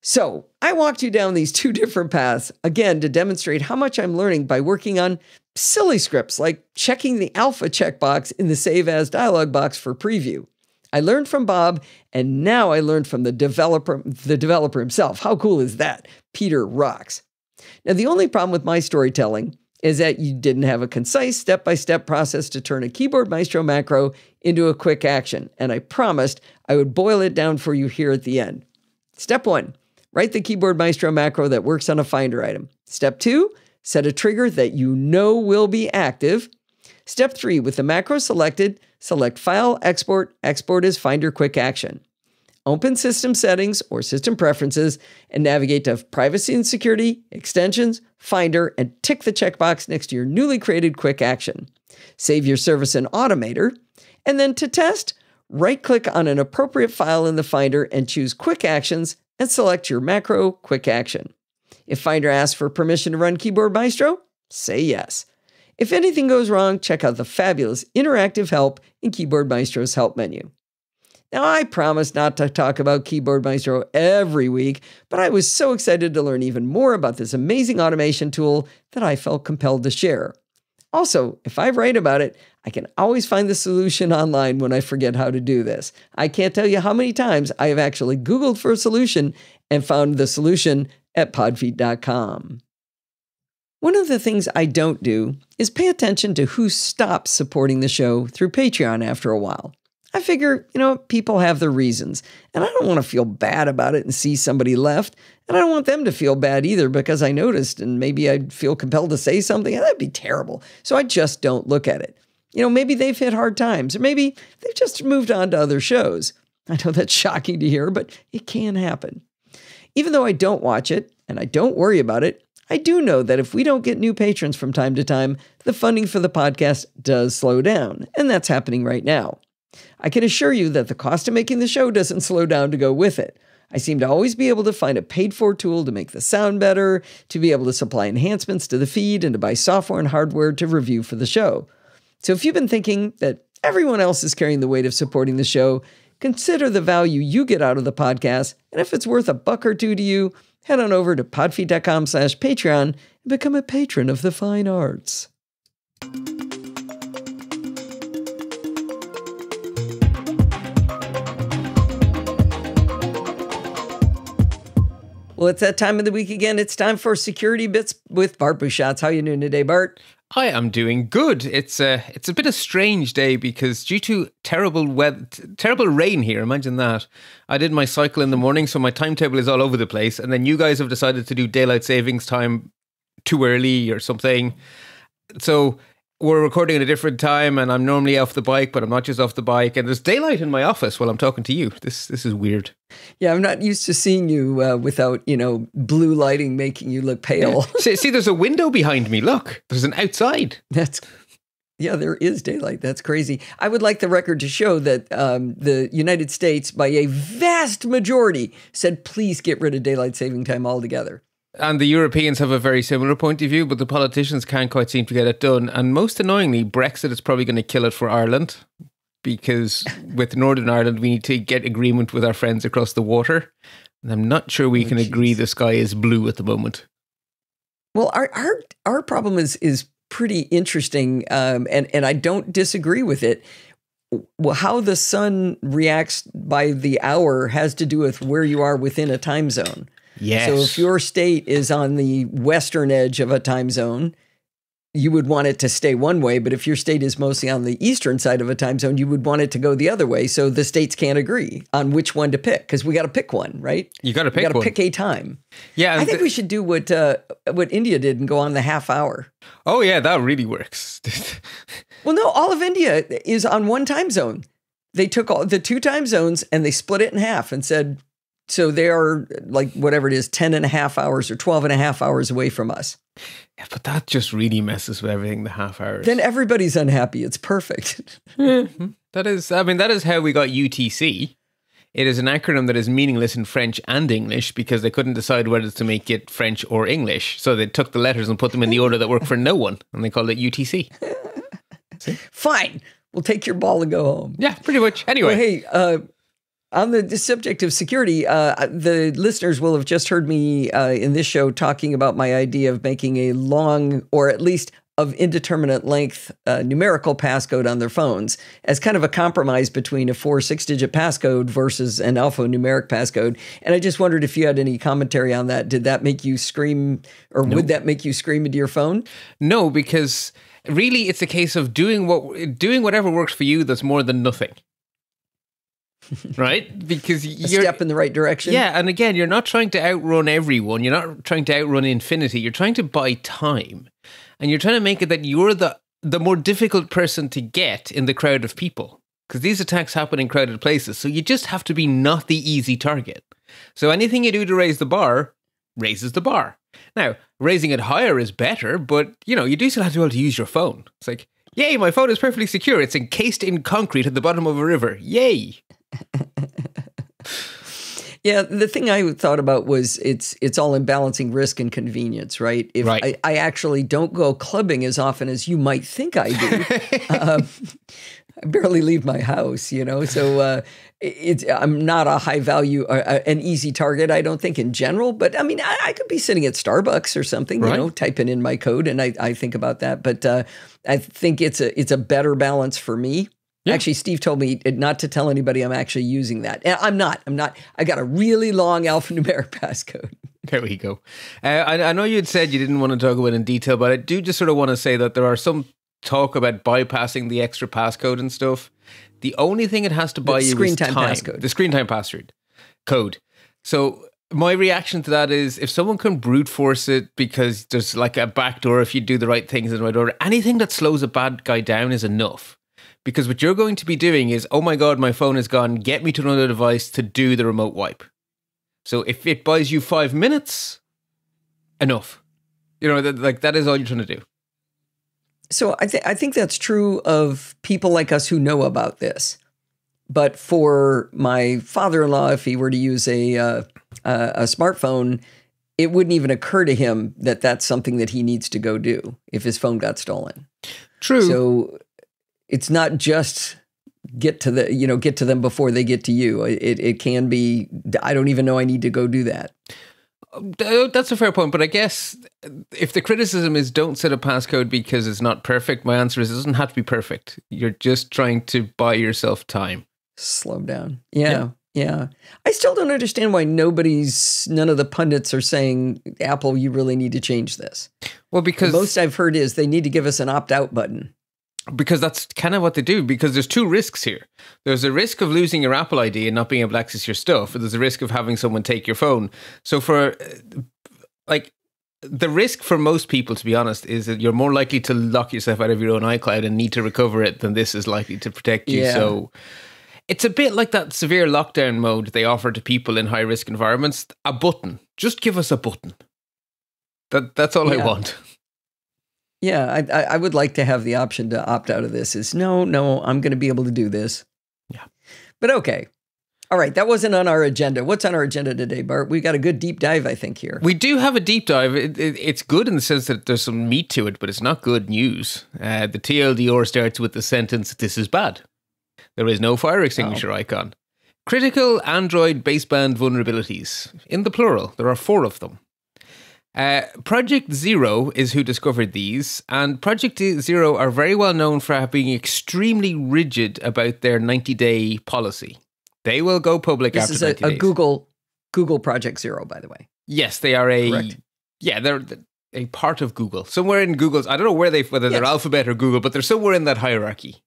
So I walked you down these two different paths, again, to demonstrate how much I'm learning by working on silly scripts, like checking the alpha checkbox in the Save As dialog box for preview. I learned from Bob, and now I learned from the developer himself. How cool is that? Peter rocks. Now, the only problem with my storytelling is that you didn't have a concise step-by-step process to turn a Keyboard Maestro macro into a quick action, and I promised I would boil it down for you here at the end. Step 1, write the Keyboard Maestro macro that works on a Finder item. Step 2, set a trigger that you know will be active. Step 3, with the macro selected, select File, Export, Export as Finder Quick Action. Open System Settings or System Preferences and navigate to Privacy and Security, Extensions, Finder, and tick the checkbox next to your newly created Quick Action. Save your service in Automator, and then to test, right-click on an appropriate file in the Finder and choose Quick Actions and select your macro Quick Action. If Finder asks for permission to run Keyboard Maestro, say yes. If anything goes wrong, check out the fabulous interactive help in Keyboard Maestro's help menu. Now, I promise not to talk about Keyboard Maestro every week, but I was so excited to learn even more about this amazing automation tool that I felt compelled to share. Also, if I write about it, I can always find the solution online when I forget how to do this. I can't tell you how many times I have actually Googled for a solution and found the solution at podfeet.com. One of the things I don't do is pay attention to who stops supporting the show through Patreon after a while. I figure, people have their reasons, and I don't want to feel bad about it and see somebody left, and I don't want them to feel bad either because I noticed and maybe I'd feel compelled to say something, and that'd be terrible, so I just don't look at it. Maybe they've hit hard times, or maybe they've just moved on to other shows. I know that's shocking to hear, but it can happen. Even though I don't watch it, and I don't worry about it, I do know that if we don't get new patrons from time to time, the funding for the podcast does slow down, and that's happening right now. I can assure you that the cost of making the show doesn't slow down to go with it. I seem to always be able to find a paid-for tool to make the sound better, to be able to supply enhancements to the feed, and to buy software and hardware to review for the show. So if you've been thinking that everyone else is carrying the weight of supporting the show, consider the value you get out of the podcast, and if it's worth $1 or $2 to you, head on over to podfeet.com/Patreon and become a patron of the fine arts. Well, it's that time of the week again. It's time for Security Bits with Bart Bouchatz. How you doing today, Bart? I am doing good. It's a bit of a strange day because due to terrible weather, terrible rain here, imagine that. I did my cycle in the morning, so my timetable is all over the place. And then you guys have decided to do daylight savings time too early or something. So we're recording at a different time and I'm normally off the bike, but I'm not just off the bike. And there's daylight in my office while I'm talking to you. This is weird. Yeah, I'm not used to seeing you without, blue lighting making you look pale. Yeah. See, there's a window behind me. Look, there's an outside. Yeah, there is daylight. That's crazy. I would like the record to show that the United States, by a vast majority, said, please get rid of daylight saving time altogether. And the Europeans have a very similar point of view, but the politicians can't quite seem to get it done. And most annoyingly, Brexit is probably going to kill it for Ireland, because with Northern Ireland, we need to get agreement with our friends across the water. And I'm not sure we can agree the sky is blue at the moment. Well, our problem is pretty interesting, and I don't disagree with it. How the sun reacts by the hour has to do with where you are within a time zone. Yes. So if your state is on the western edge of a time zone, you would want it to stay one way. But if your state is mostly on the eastern side of a time zone, you would want it to go the other way. So the states can't agree on which one to pick, because we got to pick one, right? You got to pick one. You got to pick a time. Yeah. I think we should do what India did and go on the half hour. Oh, yeah, that really works. Well, no, all of India is on one time zone. They took all the two time zones and they split it in half and said, so they are, like, whatever it is, 10 and a half hours or 12 and a half hours away from us. Yeah, but that just really messes with everything, the half hours. Then everybody's unhappy. It's perfect. Mm-hmm. That is how we got UTC. It is an acronym that is meaningless in French and English because they couldn't decide whether to make it French or English. So they took the letters and put them in the order that worked for no one. And they called it UTC. Fine. We'll take your ball and go home. Yeah, pretty much. Anyway. Well, hey, on the subject of security, the listeners will have just heard me in this show talking about my idea of making a long, or at least of indeterminate length numerical passcode on their phones as kind of a compromise between a 4 six-digit passcode versus an alphanumeric passcode. And I just wondered if you had any commentary on that. Did that make you scream, or would that make you scream into your phone? No, because really it's a case of doing whatever works for you that's more than nothing. Right? Because you're a step in the right direction. Yeah, and again, you're not trying to outrun everyone. You're not trying to outrun infinity. You're trying to buy time. And you're trying to make it that you're the more difficult person to get in the crowd of people, because these attacks happen in crowded places. So you just have to be not the easy target. So anything you do to raise the bar raises the bar. Now, raising it higher is better, but, you know, you do still have to be able to use your phone. It's like, yay, my phone is perfectly secure. It's encased in concrete at the bottom of a river. Yay. Yeah, the thing I thought about was it's all in balancing risk and convenience, right? If right. I actually don't go clubbing as often as you might think I do. I barely leave my house, you know, so I'm not a high value, an easy target, I don't think, in general. But I mean, I could be sitting at Starbucks or something, right, you know, typing in my code, and I think about that. But I think it's a better balance for me. Yeah. Actually, Steve told me not to tell anybody I'm actually using that. I'm not. I got a really long alphanumeric passcode. There we go. I know you had said you didn't want to talk about it in detail, but I do just sort of want to say that there are some talk about bypassing the extra passcode and stuff. The only thing it has to buy you is time. Passcode. The screen time password code. So my reaction to that is, if someone can brute force it because there's like a backdoor, if you do the right things in the right order, anything that slows a bad guy down is enough. Because what you're going to be doing is, oh my God, my phone is gone, get me to another device to do the remote wipe. So if it buys you 5 minutes, enough. You know, like that is all you're trying to do. So I think that's true of people like us who know about this. But for my father-in-law, if he were to use a smartphone, it wouldn't even occur to him that that's something that he needs to go do if his phone got stolen. True. So it's not just get to them before they get to you. It can be, I don't even know I need to go do that. That's a fair point. But I guess if the criticism is don't set a passcode because it's not perfect, my answer is it doesn't have to be perfect. You're just trying to buy yourself time. Slow down. Yeah. I still don't understand why none of the pundits are saying, Apple, you really need to change this. Well, because the most I've heard is they need to give us an opt-out button. Because that's kind of what they do, because there's two risks here. There's a risk of losing your Apple ID and not being able to access your stuff. There's a risk of having someone take your phone. So for, like, the risk for most people, to be honest, is that you're more likely to lock yourself out of your own iCloud and need to recover it than this is likely to protect you. Yeah. So it's a bit like that severe lockdown mode they offer to people in high-risk environments. A button. Just give us a button. That's all I want. Yeah, I would like to have the option to opt out of this. Is no, I'm going to be able to do this. Yeah. But okay. All right, that wasn't on our agenda. What's on our agenda today, Bart? We got a good deep dive, I think, here. We do have a deep dive. It's good in the sense that there's some meat to it, but it's not good news. The TLDR starts with the sentence, "This is bad. There is no fire extinguisher icon. Critical Android baseband vulnerabilities." In the plural, there are 4 of them. Project Zero is who discovered these, and Project Zero are very well known for being extremely rigid about their 90-day policy. They will go public after 90 days. This is a Google Project Zero, by the way. Yes, they are they're a part of Google. Somewhere in Google's, I don't know whether they're Alphabet or Google, but they're somewhere in that hierarchy.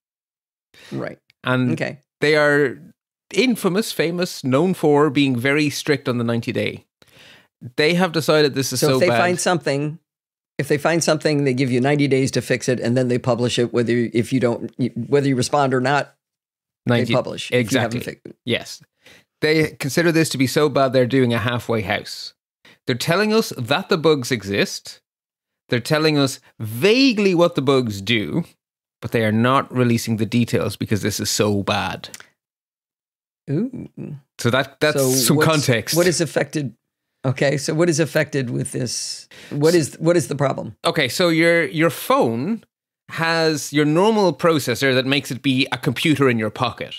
Right. And they are famous, known for being very strict on the 90-day. They have decided this is so bad. If they find something, they give you 90 days to fix it, and then they publish it. Whether you respond or not, they publish. Exactly. Yes, they consider this to be so bad they're doing a halfway house. They're telling us that the bugs exist. They're telling us vaguely what the bugs do, but they are not releasing the details because this is so bad. Ooh. So that's some context. What is affected? Okay, so what is affected with this? What is the problem? Okay, so your phone has your normal processor that makes it be a computer in your pocket.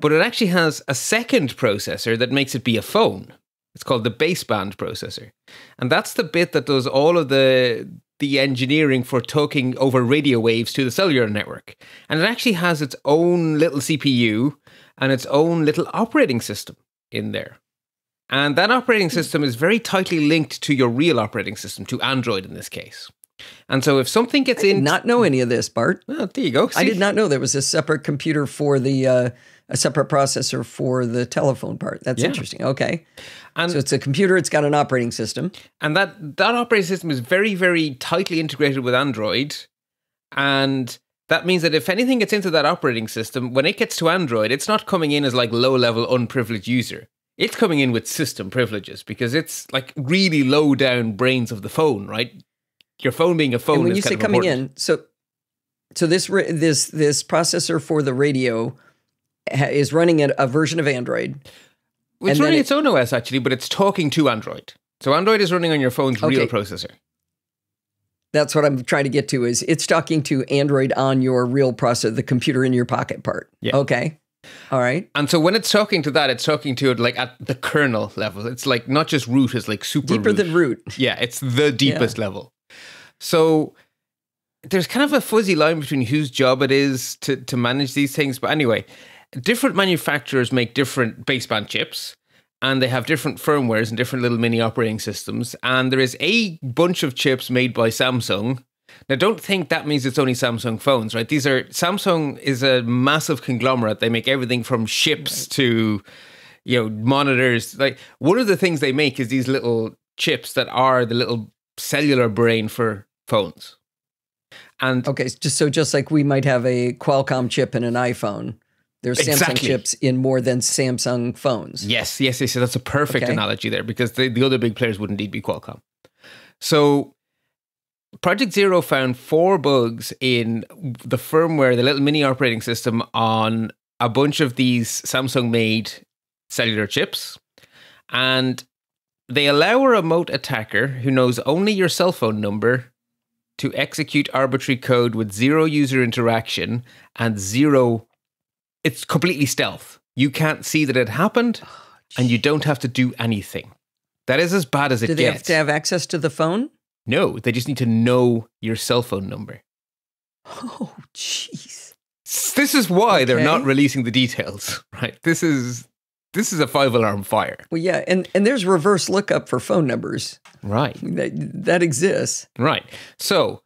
But it actually has a second processor that makes it be a phone. It's called the baseband processor. And that's the bit that does all of the the engineering for talking over radio waves to the cellular network. And it actually has its own little CPU and its own little operating system in there. And that operating system is very tightly linked to your real operating system, to Android in this case. And so if something gets in... I did not know any of this, Bart. Well, there you go. See? I did not know there was a separate computer for the... a separate processor for the telephone part. That's interesting. Okay. And so it's a computer, it's got an operating system. And that operating system is very, very tightly integrated with Android. And that means that if anything gets into that operating system, when it gets to Android, it's not coming in as like low-level unprivileged user. It's coming in with system privileges because it's like really low-down brains of the phone, right? Your phone being a phone and when is you kind say of coming important. In, so this processor for the radio is running a version of Android. It's running its own OS, actually, but it's talking to Android. So Android is running on your phone's real processor. That's what I'm trying to get to, is it's talking to Android on your real processor, the computer in your pocket part. Yeah. Okay. All right. And so when it's talking to that, it's talking to it like at the kernel level. It's like not just root, it's like super deeper root. Than root. Yeah, it's the deepest level. So there's kind of a fuzzy line between whose job it is to manage these things. But anyway... different manufacturers make different baseband chips, and they have different firmwares and different little mini operating systems. And there is a bunch of chips made by Samsung. Now, don't think that means it's only Samsung phones, right? Samsung is a massive conglomerate. They make everything from chips to, monitors. Like, one of the things they make is these little chips that are the little cellular brain for phones. And okay, just like we might have a Qualcomm chip in an iPhone. There's Samsung chips in more than Samsung phones. Yes. That's a perfect analogy there, because the other big players would indeed be Qualcomm. So Project Zero found 4 bugs in the firmware, the little mini operating system on a bunch of these Samsung-made cellular chips. And they allow a remote attacker who knows only your cell phone number to execute arbitrary code with 0 user interaction and 0... it's completely stealth. You can't see that it happened, and you don't have to do anything. That is as bad as it gets. Do they have to have access to the phone? No, they just need to know your cell phone number. Oh, jeez. This is why they're not releasing the details, right? This is a 5-alarm fire. Well, yeah, and there's reverse lookup for phone numbers. Right. That exists. Right. So...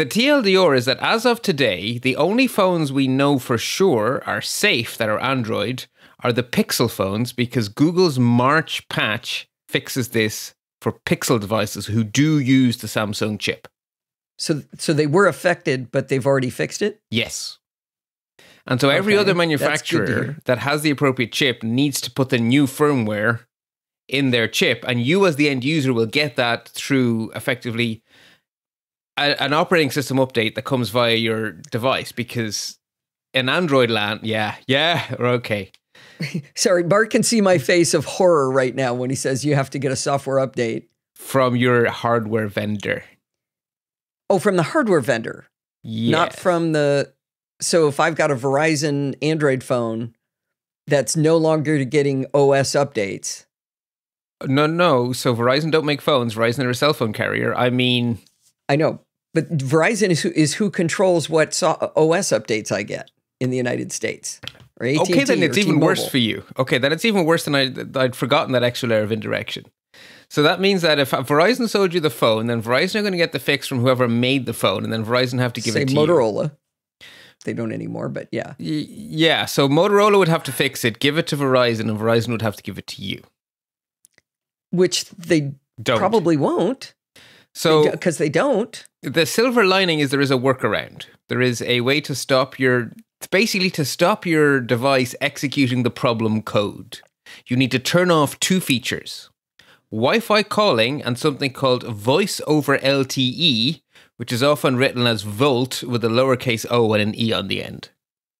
the TLDR is that as of today, the only phones we know for sure are safe that are Android are the Pixel phones, because Google's March patch fixes this for Pixel devices who do use the Samsung chip. So they were affected, but they've already fixed it? Yes. And so every other manufacturer that has the appropriate chip needs to put the new firmware in their chip, and you as the end user will get that through effectively... an operating system update that comes via your device, because in Android land, we're okay. Sorry, Bart can see my face of horror right now when he says you have to get a software update. From your hardware vendor. Oh, from the hardware vendor? Yeah. Not from the... so if I've got a Verizon Android phone that's no longer getting OS updates. No. So Verizon don't make phones. Verizon are a cell phone carrier. I mean... I know, but Verizon is who controls what OS updates I get in the United States. Or AT&T, okay, then it's even worse for you. Okay, then it's even worse than I'd forgotten that extra layer of indirection. So that means that if Verizon sold you the phone, then Verizon are going to get the fix from whoever made the phone, and then Verizon have to give it to Motorola. You. They don't anymore, but yeah. Yeah, so Motorola would have to fix it, give it to Verizon, and Verizon would have to give it to you. Which they probably won't. So, because they don't. The silver lining is there is a workaround. There is a way to stop your device executing the problem code. You need to turn off 2 features: Wi-Fi calling and something called voice over LTE, which is often written as VoLT with a lowercase o and an e on the end.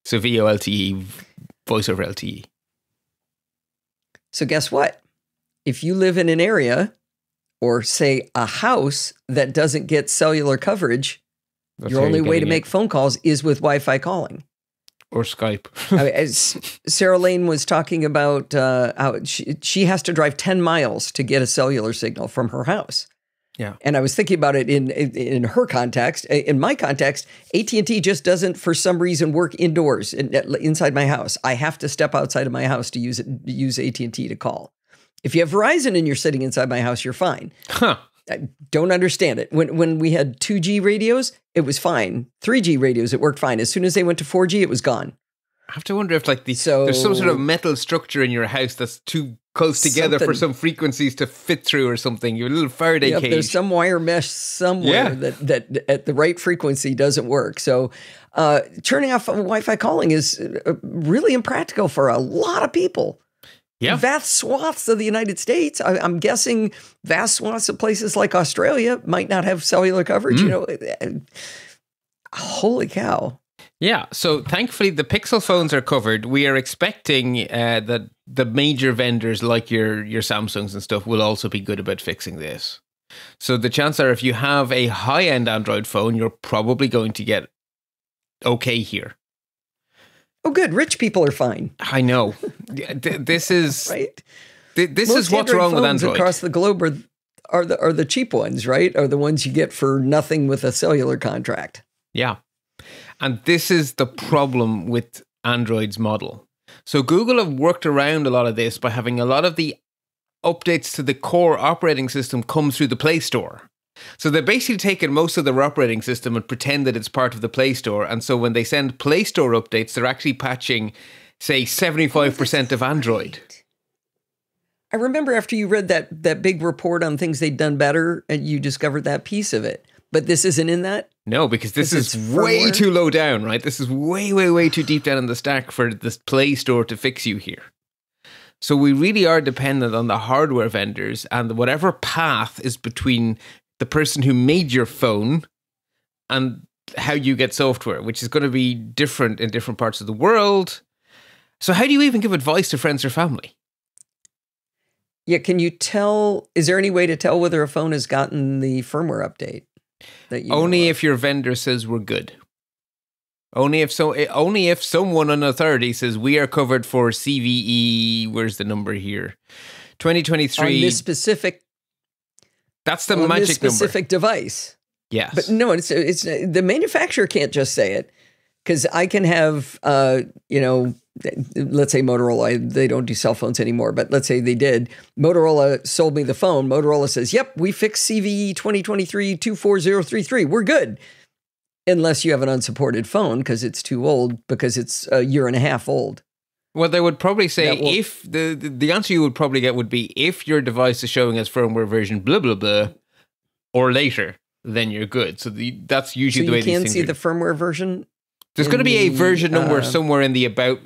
So VoLTE, voice over LTE. So guess what? If you live in an area, or say a house, that doesn't get cellular coverage, your only way to make phone calls is with Wi-Fi calling. Or Skype. I mean, as Sarah Lane was talking about how she has to drive 10 miles to get a cellular signal from her house. Yeah. And I was thinking about it in her context. In my context, AT&T just doesn't, for some reason, work indoors inside my house. I have to step outside of my house to use it, to use AT&T to call. If you have Verizon and you're sitting inside my house, you're fine. Huh. I don't understand it. When we had 2G radios, it was fine. 3G radios, it worked fine. As soon as they went to 4G, it was gone. I have to wonder if there's some sort of metal structure in your house that's too close together for some frequencies to fit through or something. Your little Faraday cage. There's some wire mesh somewhere that at the right frequency doesn't work. So turning off Wi-Fi calling is really impractical for a lot of people. Yeah. Vast swaths of the United States, I'm guessing vast swaths of places like Australia might not have cellular coverage, you know. Holy cow. Yeah, so thankfully the Pixel phones are covered. We are expecting that the major vendors like your Samsungs and stuff will also be good about fixing this. So the chances are if you have a high-end Android phone, you're probably going to get okay here. Oh, good. Rich people are fine. I know. This is right. This Most is what's Android wrong with Android across the globe are the cheap ones, right? Are the ones you get for nothing with a cellular contract. Yeah, and this is the problem with Android's model. So Google have worked around a lot of this by having a lot of the updates to the core operating system come through the Play Store. So they're basically taking most of their operating system and pretend that it's part of the Play Store. And so when they send Play Store updates, they're actually patching, say, 75% of Android. Right. I remember after you read that big report on things they'd done better, and you discovered that piece of it. But this isn't in that? No, because this is way too low down, right? This is way, way, way too deep down in the stack for this Play Store to fix you here. So we really are dependent on the hardware vendors and whatever path is between the person who made your phone and how you get software, which is going to be different in different parts of the world. So how do you even give advice to friends or family? Yeah, can you tell, is there any way to tell whether a phone has gotten the firmware update? Only if your vendor says we're good. Only if someone on authority says we are covered for CVE, where's the number here? 2023. On this specific That's the magic specific number. Device. Yes. But no, it's the manufacturer can't just say it, because I can have, you know, let's say Motorola, they don't do cell phones anymore, but let's say they did. Motorola sold me the phone. Motorola says, yep, we fixed CVE 2023-24033. We're good. Unless you have an unsupported phone because it's too old, because it's a year and a half old. Well, they would probably say if the answer you would probably get would be if your device is showing as firmware version blah, blah, blah, or later, then you're good. So that's usually the way these things are. You can see the firmware version? There's going to be a version number somewhere in the about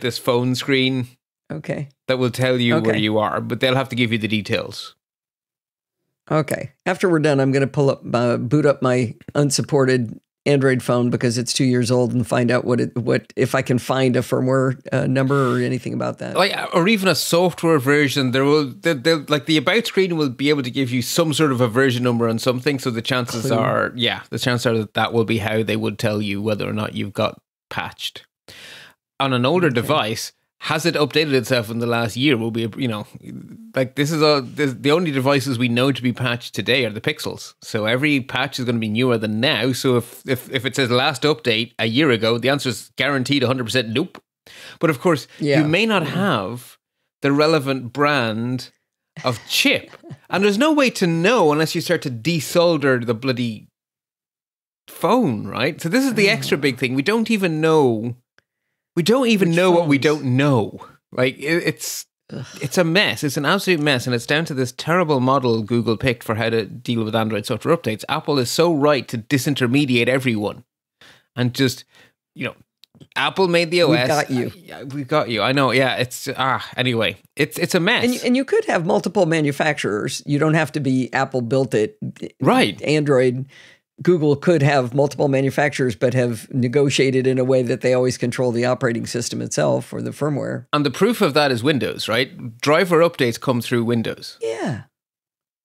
this phone screen. Okay. That will tell you where you are, but they'll have to give you the details. Okay. After we're done, I'm going to boot up my unsupported Android phone because it's 2 years old and find out what if I can find a firmware number or anything about that, like, or even a software version. The about screen will be able to give you some sort of a version number on something. So the chances are, the chances are that will be how they would tell you whether or not you've got patched on an older device. Has it updated itself in the last year? Will be, you know, like this is all the only devices we know to be patched today are the Pixels. So every patch is going to be newer than now. So if it says last update a year ago, the answer is guaranteed 100% nope. But of course, you may not have the relevant brand of chip. And there's no way to know unless you start to desolder the bloody phone, right? So this is the extra big thing. We don't even know. We don't even know what we don't know. Like it's a mess. It's an absolute mess. And it's down to this terrible model Google picked for how to deal with Android software updates. Apple is so right to disintermediate everyone and just, you know, Apple made the OS. We got you. We got you. I know. Yeah. It's anyway, it's a mess. And you could have multiple manufacturers. You don't have to be Apple built it. Right. Android. Google could have multiple manufacturers, but have negotiated in a way that they always control the operating system itself or the firmware. And the proof of that is Windows, right? Driver updates come through Windows. Yeah.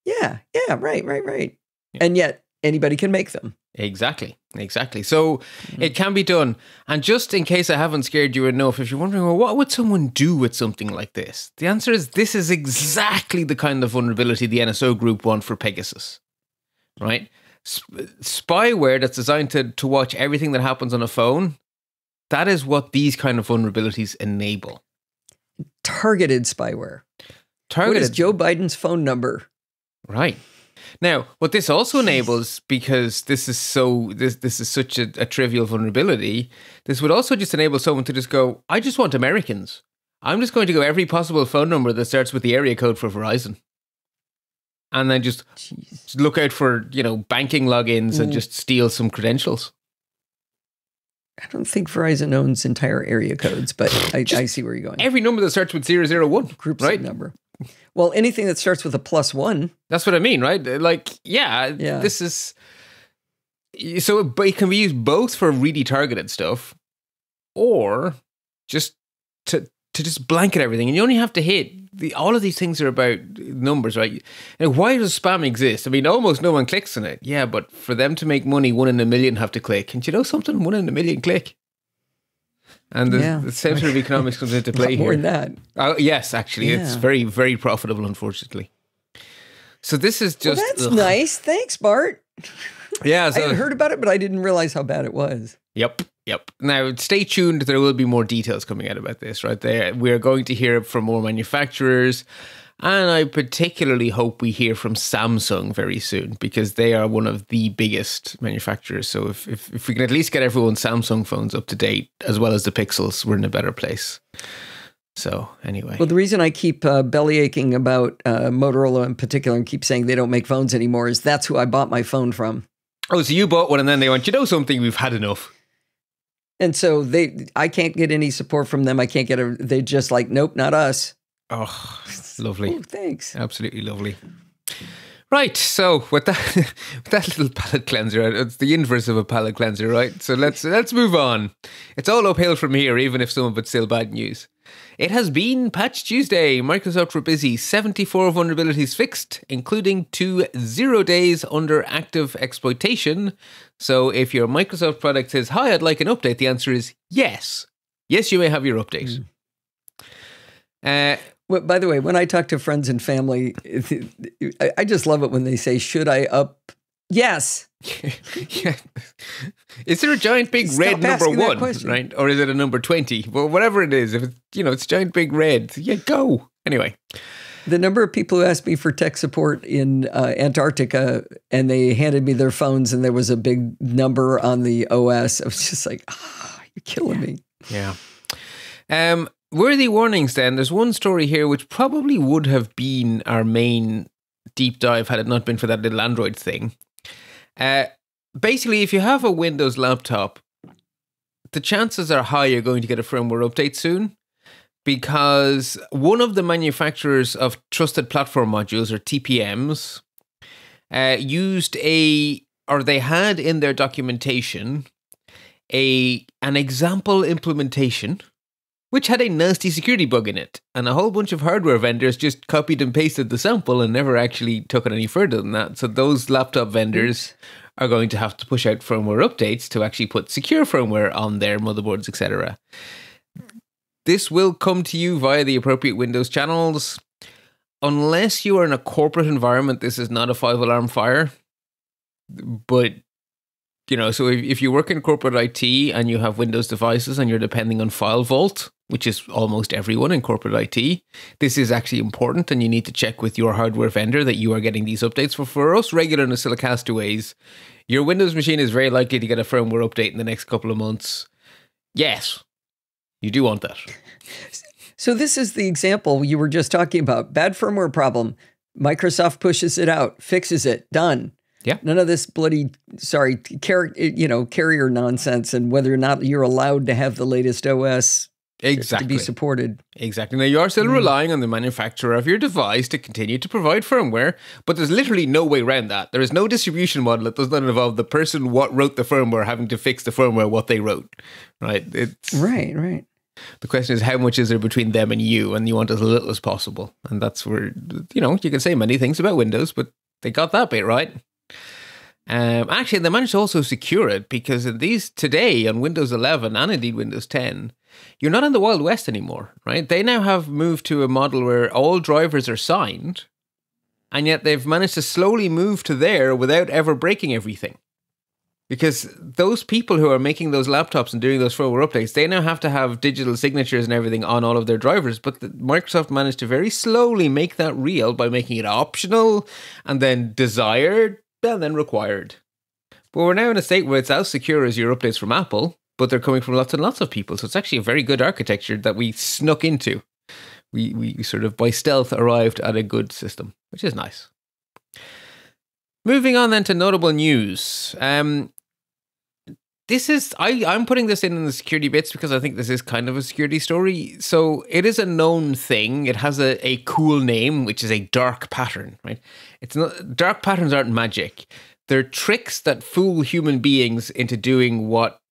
Yeah. Yeah. Right. Right. Right. Yeah. And yet anybody can make them. Exactly, exactly. So it can be done. And just in case I haven't scared you enough, if you're wondering, well, what would someone do with something like this? The answer is this is exactly the kind of vulnerability the NSO group want for Pegasus, right? Spyware that's designed to watch everything that happens on a phone, that is what these kind of vulnerabilities enable. Targeted spyware. Targeted. What is Joe Biden's phone number? Right. Now, what this also enables, because this is so this is such a trivial vulnerability, this would also just enable someone to just go, I just want Americans. I'm just going to go every possible phone number that starts with the area code for Verizon. And then just look out for, you know, banking logins and just steal some credentials. I don't think Verizon owns entire area codes, but I see where you're going. Every number that starts with 001. Group right? number. Well, anything that starts with a +1. That's what I mean, right? Like, yeah. This is... So it can be used both for really targeted stuff or just to just blanket everything. And you only have to hit... all of these things are about numbers, right? And why does spam exist? I mean, almost no one clicks on it. Yeah, but for them to make money, 1 in a million have to click. And you know something? 1 in a million click. And the center of economics comes into play here. More than that. Yes, actually. Yeah. It's very, very profitable, unfortunately. So this is just... Well, that's nice. Thanks, Bart. Yeah. So, I had heard about it, but I didn't realize how bad it was. Yep. Yep. Now, stay tuned. There will be more details coming out about this, right? We're going to hear from more manufacturers. And I particularly hope we hear from Samsung very soon, because they are one of the biggest manufacturers. So if we can at least get everyone's Samsung phones up to date, as well as the Pixels, we're in a better place. So anyway. Well, the reason I keep bellyaching about Motorola in particular and keep saying they don't make phones anymore is that's who I bought my phone from. Oh, so you bought one and then they went, you know something, we've had enough. And so I can't get any support from them. I can't get they just like, nope, not us. Oh, lovely. Oh, thanks. Absolutely lovely. Right. So with that little palate cleanser, it's the inverse of a palate cleanser, right? So let's move on. It's all uphill from here, even if some of it's still bad news. It has been Patch Tuesday. Microsoft were busy. 74 vulnerabilities fixed, including 2 0 days under active exploitation. So if your Microsoft product says, hi, I'd like an update, the answer is yes. Yes, you may have your update. Well, by the way, when I talk to friends and family, I just love it when they say, should I up? Yes. Yeah. Is there a giant big red number 1, right? Or is it a number 20? Well, whatever it is, if it's, you know, it's giant big red, yeah, go. Anyway. The number of people who asked me for tech support in Antarctica and they handed me their phones and there was a big number on the OS. I was just like, ah, you're killing me. Yeah. Worthy warnings then. There's one story here which probably would have been our main deep dive had it not been for that little Android thing. Basically, if you have a Windows laptop, the chances are high you're going to get a firmware update soon because one of the manufacturers of Trusted Platform Modules, or TPMs, they had in their documentation an example implementation which had a nasty security bug in it. And a whole bunch of hardware vendors just copied and pasted the sample and never actually took it any further than that. So those laptop vendors are going to have to push out firmware updates to actually put secure firmware on their motherboards, etc. This will come to you via the appropriate Windows channels. Unless you are in a corporate environment, this is not a 5-alarm fire. But... you know, so if you work in corporate IT and you have Windows devices and you're depending on File Vault, which is almost everyone in corporate IT, this is actually important and you need to check with your hardware vendor that you are getting these updates. For us regular Nocilla castaways, your Windows machine is very likely to get a firmware update in the next couple of months. Yes, you do want that. So this is the example you were just talking about. Bad firmware problem. Microsoft pushes it out, fixes it, done. Yeah. None of this bloody, sorry, carrier nonsense and whether or not you're allowed to have the latest OS to be supported. Exactly. Now, you are still relying on the manufacturer of your device to continue to provide firmware, but there's literally no way around that. There is no distribution model that does not involve the person what wrote the firmware having to fix the firmware what they wrote, right? Right. The question is how much is there between them and you want as little as possible. And that's where, you know, you can say many things about Windows, but they got that bit right. Actually, they managed to also secure it, because at least today on Windows 11 and indeed Windows 10, you're not in the Wild West anymore, right? They now have moved to a model where all drivers are signed, and yet they've managed to slowly move to there without ever breaking everything. Because those people who are making those laptops and doing those firmware updates, they now have to have digital signatures and everything on all of their drivers. But Microsoft managed to very slowly make that real by making it optional and then desired and then required. But we're now in a state where it's as secure as your updates from Apple, but they're coming from lots and lots of people. So it's actually a very good architecture that we snuck into. We sort of by stealth arrived at a good system, which is nice. Moving on then to notable news. This is, I'm putting this in the security bits because I think this is kind of a security story. So it is a known thing. It has a cool name, which is a dark pattern, right? It's not, dark patterns aren't magic. They're tricks that fool human beings into doing what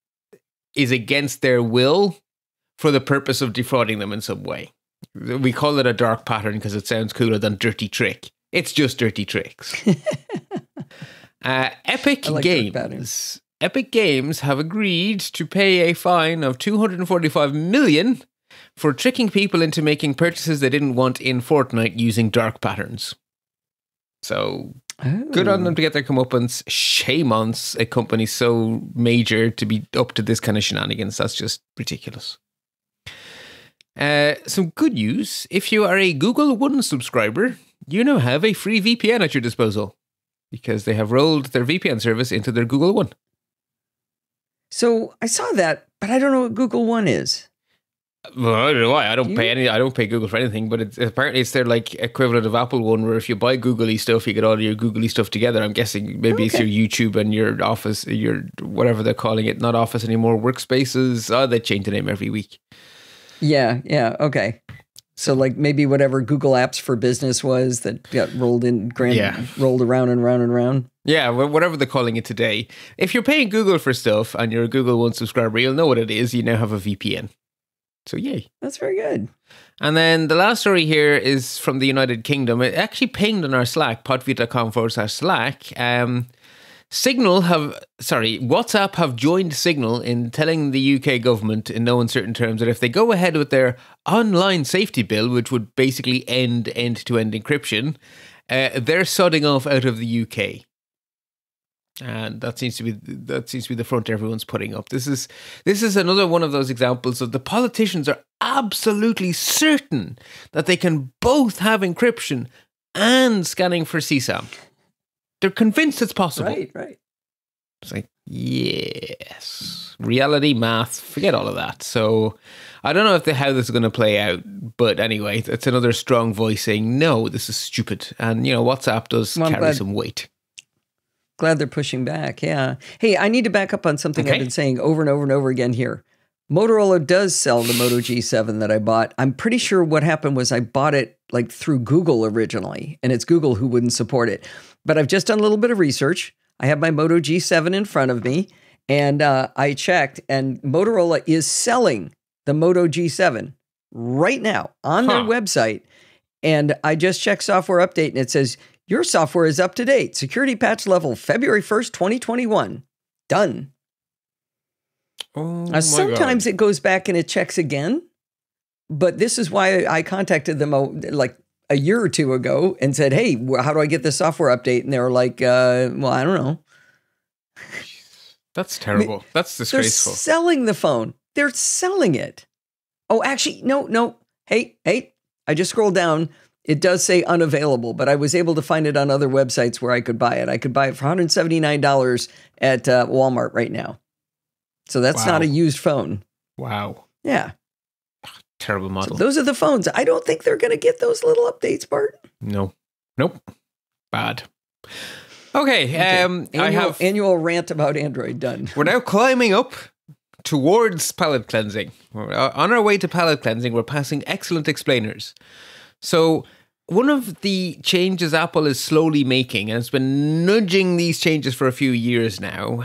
is against their will for the purpose of defrauding them in some way. We call it a dark pattern because it sounds cooler than dirty trick. It's just dirty tricks. Epic Games have agreed to pay a fine of $245 million for tricking people into making purchases they didn't want in Fortnite using dark patterns. So good on them to get their comeuppance. Shame on a company so major to be up to this kind of shenanigans. That's just ridiculous. Some good news. If you are a Google One subscriber, you now have a free VPN at your disposal because they have rolled their VPN service into their Google One. So I saw that, but I don't know what Google One is. Well, I don't know why. I don't pay any. I don't pay Google for anything. But it's, apparently, it's their like equivalent of Apple One, where if you buy googly stuff, you get all your googly stuff together. I'm guessing maybe it's your YouTube and your Office, your whatever they're calling it, not Office anymore, Workspaces. Oh, they change the name every week. Yeah. Yeah. Okay. So like maybe whatever Google Apps for Business was that got rolled in, rolled around and round and round. Yeah, whatever they're calling it today. If you're paying Google for stuff and you're a Google One subscriber, you'll know what it is. You now have a VPN. So yay. That's very good. And then the last story here is from the United Kingdom. It actually pinged on our Slack, podfeet.com/Slack. WhatsApp have joined Signal in telling the UK government in no uncertain terms that if they go ahead with their online safety bill, which would basically end end-to-end encryption, they're sodding off out of the UK. And that seems to be the front everyone's putting up. This is another one of those examples of the politicians are absolutely certain that they can both have encryption and scanning for CSAM. They're convinced it's possible. Right, right. It's like, yes. Reality, math, forget all of that. So I don't know how this is going to play out. But anyway, it's another strong voice saying, no, this is stupid. And, you know, WhatsApp does carry some weight. Glad they're pushing back, yeah. Hey, I need to back up on something I've been saying over and over and over again here. Motorola does sell the Moto G7 that I bought. I'm pretty sure what happened was I bought it like through Google originally, and it's Google who wouldn't support it. But I've just done a little bit of research. I have my Moto G7 in front of me, and I checked, and Motorola is selling the Moto G7 right now on their website. And I just checked software update, and it says, your software is up to date. Security patch level February 1st, 2021. Done. Oh, now, sometimes it goes back and it checks again. But this is why I contacted them like a year or two ago and said, hey, how do I get this software update? And they were like, well, I don't know. That's terrible. I mean, that's disgraceful. They're selling the phone. They're selling it. Oh, actually, no. Hey, I just scrolled down. It does say unavailable, but I was able to find it on other websites where I could buy it. I could buy it for $179 at Walmart right now. So that's not a used phone. Wow. Yeah. Oh, terrible model. So those are the phones. I don't think they're going to get those little updates, Bart. No. Nope. Bad. Okay. Annual rant about Android done. We're now climbing up towards palette cleansing. On our way to palette cleansing, we're passing excellent explainers. So one of the changes Apple is slowly making, and it's been nudging these changes for a few years now,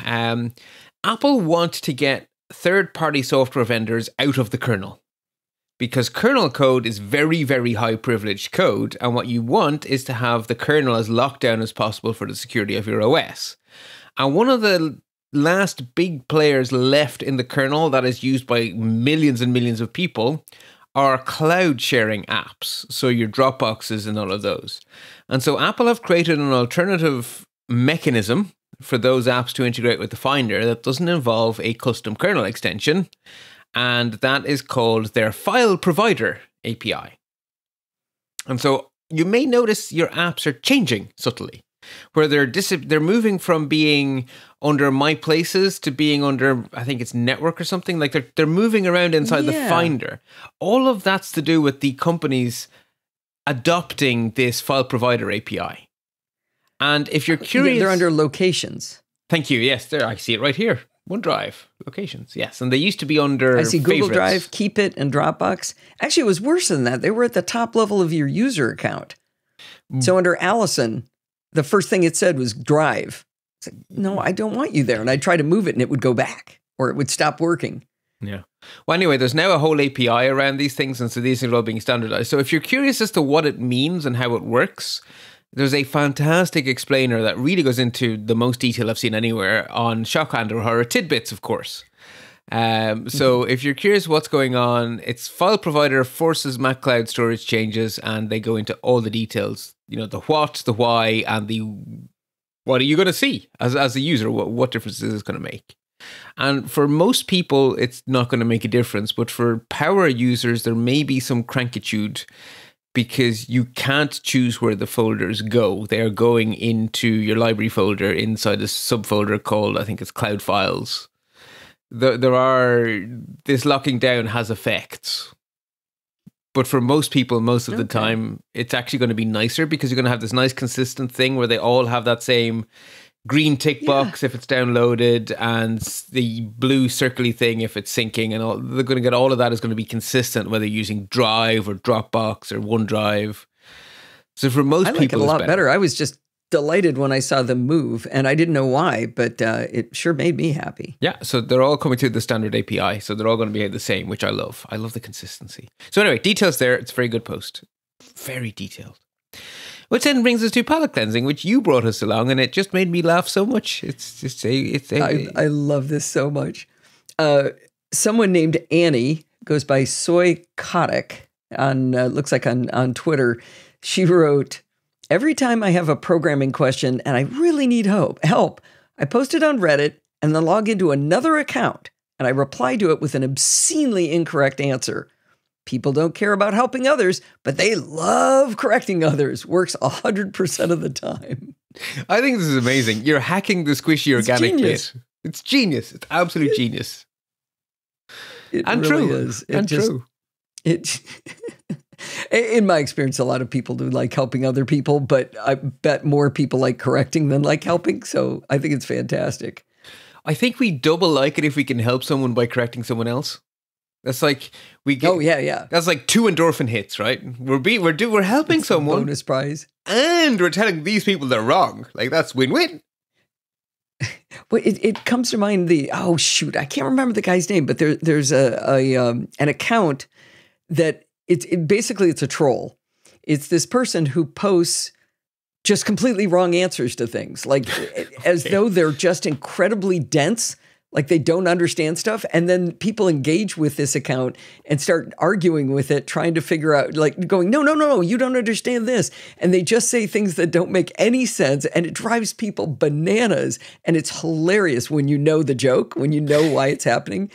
Apple wants to get third-party software vendors out of the kernel. because kernel code is very, very high privileged code. And what you want is to have the kernel as locked down as possible for the security of your OS. And one of the last big players left in the kernel that is used by millions and millions of people are cloud sharing apps. So your Dropboxes and all of those. And so Apple have created an alternative mechanism for those apps to integrate with the Finder that doesn't involve a custom kernel extension. And that is called their File Provider API. And so you may notice your apps are changing subtly, where they're moving from being under My Places to being under, I think it's Network or something. Like they're moving around inside the Finder. All of that's to do with the companies adopting this File Provider API. And if you're curious... They're under Locations. Thank you. Yes, there. I see it right here. OneDrive, Locations. Yes. And they used to be under I see Google Favorites. Drive, Keep It, and Dropbox. Actually, it was worse than that. They were at the top level of your user account. So under Allison, the first thing it said was Drive. It's like, no, I don't want you there. And I'd try to move it and it would go back or it would stop working. Yeah. Well, anyway, there's now a whole API around these things. And so these are all being standardized. So if you're curious as to what it means and how it works, there's a fantastic explainer that really goes into the most detail I've seen anywhere on Shockhandler Horror Tidbits, of course. So if you're curious what's going on, it's File Provider Forces Mac Cloud Storage Changes, and they go into all the details, you know, the what, the why, and the what are you going to see as a user, what difference is this going to make? And for most people, it's not going to make a difference, but for power users, there may be some crankitude, because you can't choose where the folders go. They are going into your library folder inside a subfolder called, I think it's Cloud Files. This locking down has effects. But for most people, most of the time, it's actually going to be nicer because you're going to have this nice consistent thing where they all have that same green tick box if it's downloaded and the blue circly thing if it's syncing, and all they're going to get, all of that is going to be consistent whether you're using Drive or Dropbox or OneDrive. So for most people, I like it a lot better. I was just delighted when I saw them move, and I didn't know why, but it sure made me happy. Yeah, so they're all coming through the standard API, so they're all going to be the same, which I love. I love the consistency. So anyway, details there. It's a very good post. Very detailed. Which then brings us to palate cleansing, which you brought us along, and it just made me laugh so much. It's just I love this so much. Someone named Annie, goes by Soy Kotick, on looks like on Twitter. She wrote, "Every time I have a programming question and I really need help, I post it on Reddit and then log into another account and I reply to it with an obscenely incorrect answer. People don't care about helping others, but they love correcting others. Works 100% of the time." I think this is amazing. You're hacking the squishy organic bit. It's genius. It's absolute genius. It and really true. Is. It and just, true. It, in my experience, a lot of people do like helping other people, but I bet more people like correcting than like helping. So I think it's fantastic. I think we double like it if we can help someone by correcting someone else. That's like we get. Oh yeah, yeah. That's like 2 endorphin hits, right? We're helping someone. Bonus prize. And we're telling these people they're wrong. Like that's win-win. Well, it comes to mind I can't remember the guy's name, but there's an account that basically it's a troll. It's this person who posts just completely wrong answers to things, like as though they're just incredibly dense. Like they don't understand stuff. And then people engage with this account and start arguing with it, trying to figure out, like going, no, no, no, no, you don't understand this. And they just say things that don't make any sense. And it drives people bananas. And it's hilarious when you know the joke, when you know why it's happening.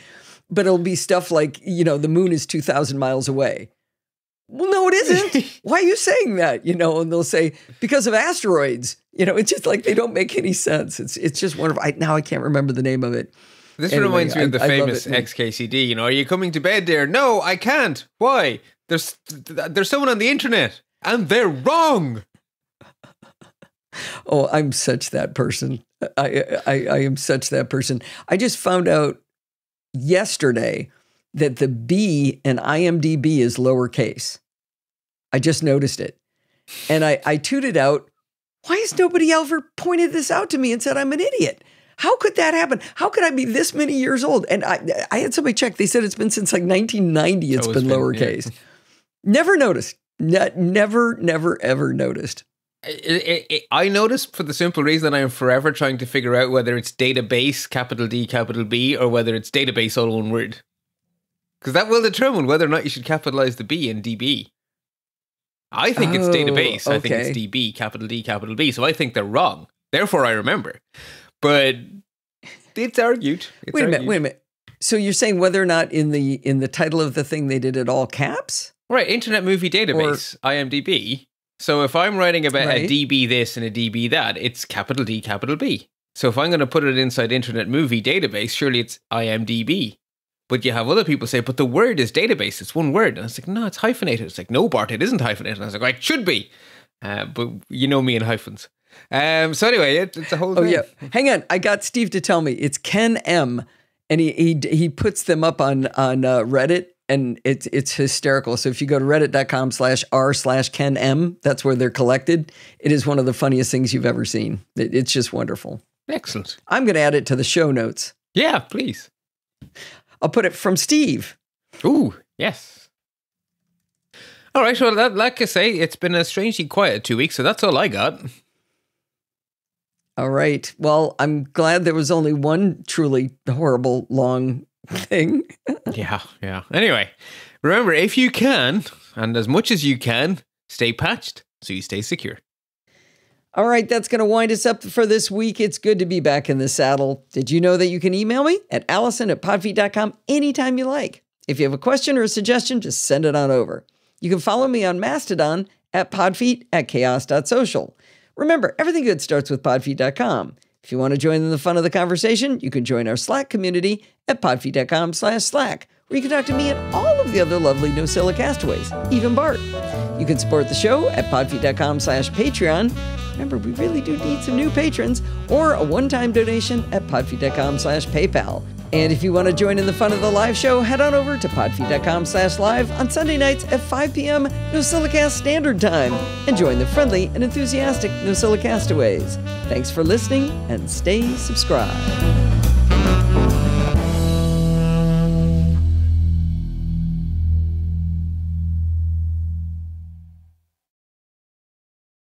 But it'll be stuff like, you know, the moon is 2,000 miles away. Well, no, it isn't. Why are you saying that? You know, and they'll say, because of asteroids. You know, it's just like they don't make any sense. It's just wonderful. Now I can't remember the name of it. This reminds me of the famous XKCD. You know, are you coming to bed, dear? No, I can't. Why? There's someone on the internet and they're wrong. Oh, I'm such that person. I am such that person. I just found out yesterday that the B in IMDb is lowercase. I just noticed it. And I tooted out, why has nobody ever pointed this out to me and said I'm an idiot? How could that happen? How could I be this many years old? And I had somebody check. They said it's been since like 1990. It's been lowercase. Yeah. Never noticed. Never, ever noticed. I notice for the simple reason that I am forever trying to figure out whether it's database, capital D, capital B, or whether it's database, all one word. Because that will determine whether or not you should capitalize the B in DB. I think it's database. Okay. I think it's DB, capital D, capital B. So I think they're wrong. Therefore, I remember. But it's argued. Wait a minute. So you're saying whether or not in the title of the thing they did it all caps? Right, Internet Movie Database, or IMDb. So if I'm writing about a DB this and a DB that, it's capital D, capital B. So if I'm going to put it inside Internet Movie Database, surely it's IMDb. But you have other people say, but the word is database. It's one word. And it's like, no, it's hyphenated. It's like, no, Bart, it isn't hyphenated. And I was like, well, it should be. But you know me and hyphens. So anyway, it's a whole thing. Oh, yeah. Hang on. I got Steve to tell me. It's Ken M. And he puts them up on Reddit. And it's hysterical. So if you go to reddit.com/r/KenM, that's where they're collected. It is one of the funniest things you've ever seen. It's just wonderful. Excellent. I'm going to add it to the show notes. Yeah, please. I'll put it from Steve. Ooh, yes. All right. Well, like I say, it's been a strangely quiet 2 weeks. So that's all I got. All right. Well, I'm glad there was only one truly horrible long thing. Yeah. Anyway, remember, if you can, and as much as you can, stay patched so you stay secure. All right, that's going to wind us up for this week. It's good to be back in the saddle. Did you know that you can email me at allison@podfeet.com anytime you like? If you have a question or a suggestion, just send it on over. You can follow me on Mastodon at podfeet at chaos.social. Remember, everything good starts with podfeet.com. If you want to join in the fun of the conversation, you can join our Slack community at podfeet.com/Slack, where you can talk to me and all of the other lovely NoSilla castaways, even Bart. You can support the show at podfeet.com/Patreon. Remember, we really do need some new patrons, or a one-time donation at podfeet.com/PayPal. And if you want to join in the fun of the live show, head on over to podfeet.com/live on Sunday nights at 5 p.m. NoSillicast Standard Time and join the friendly and enthusiastic NoSilla Castaways. Thanks for listening and stay subscribed.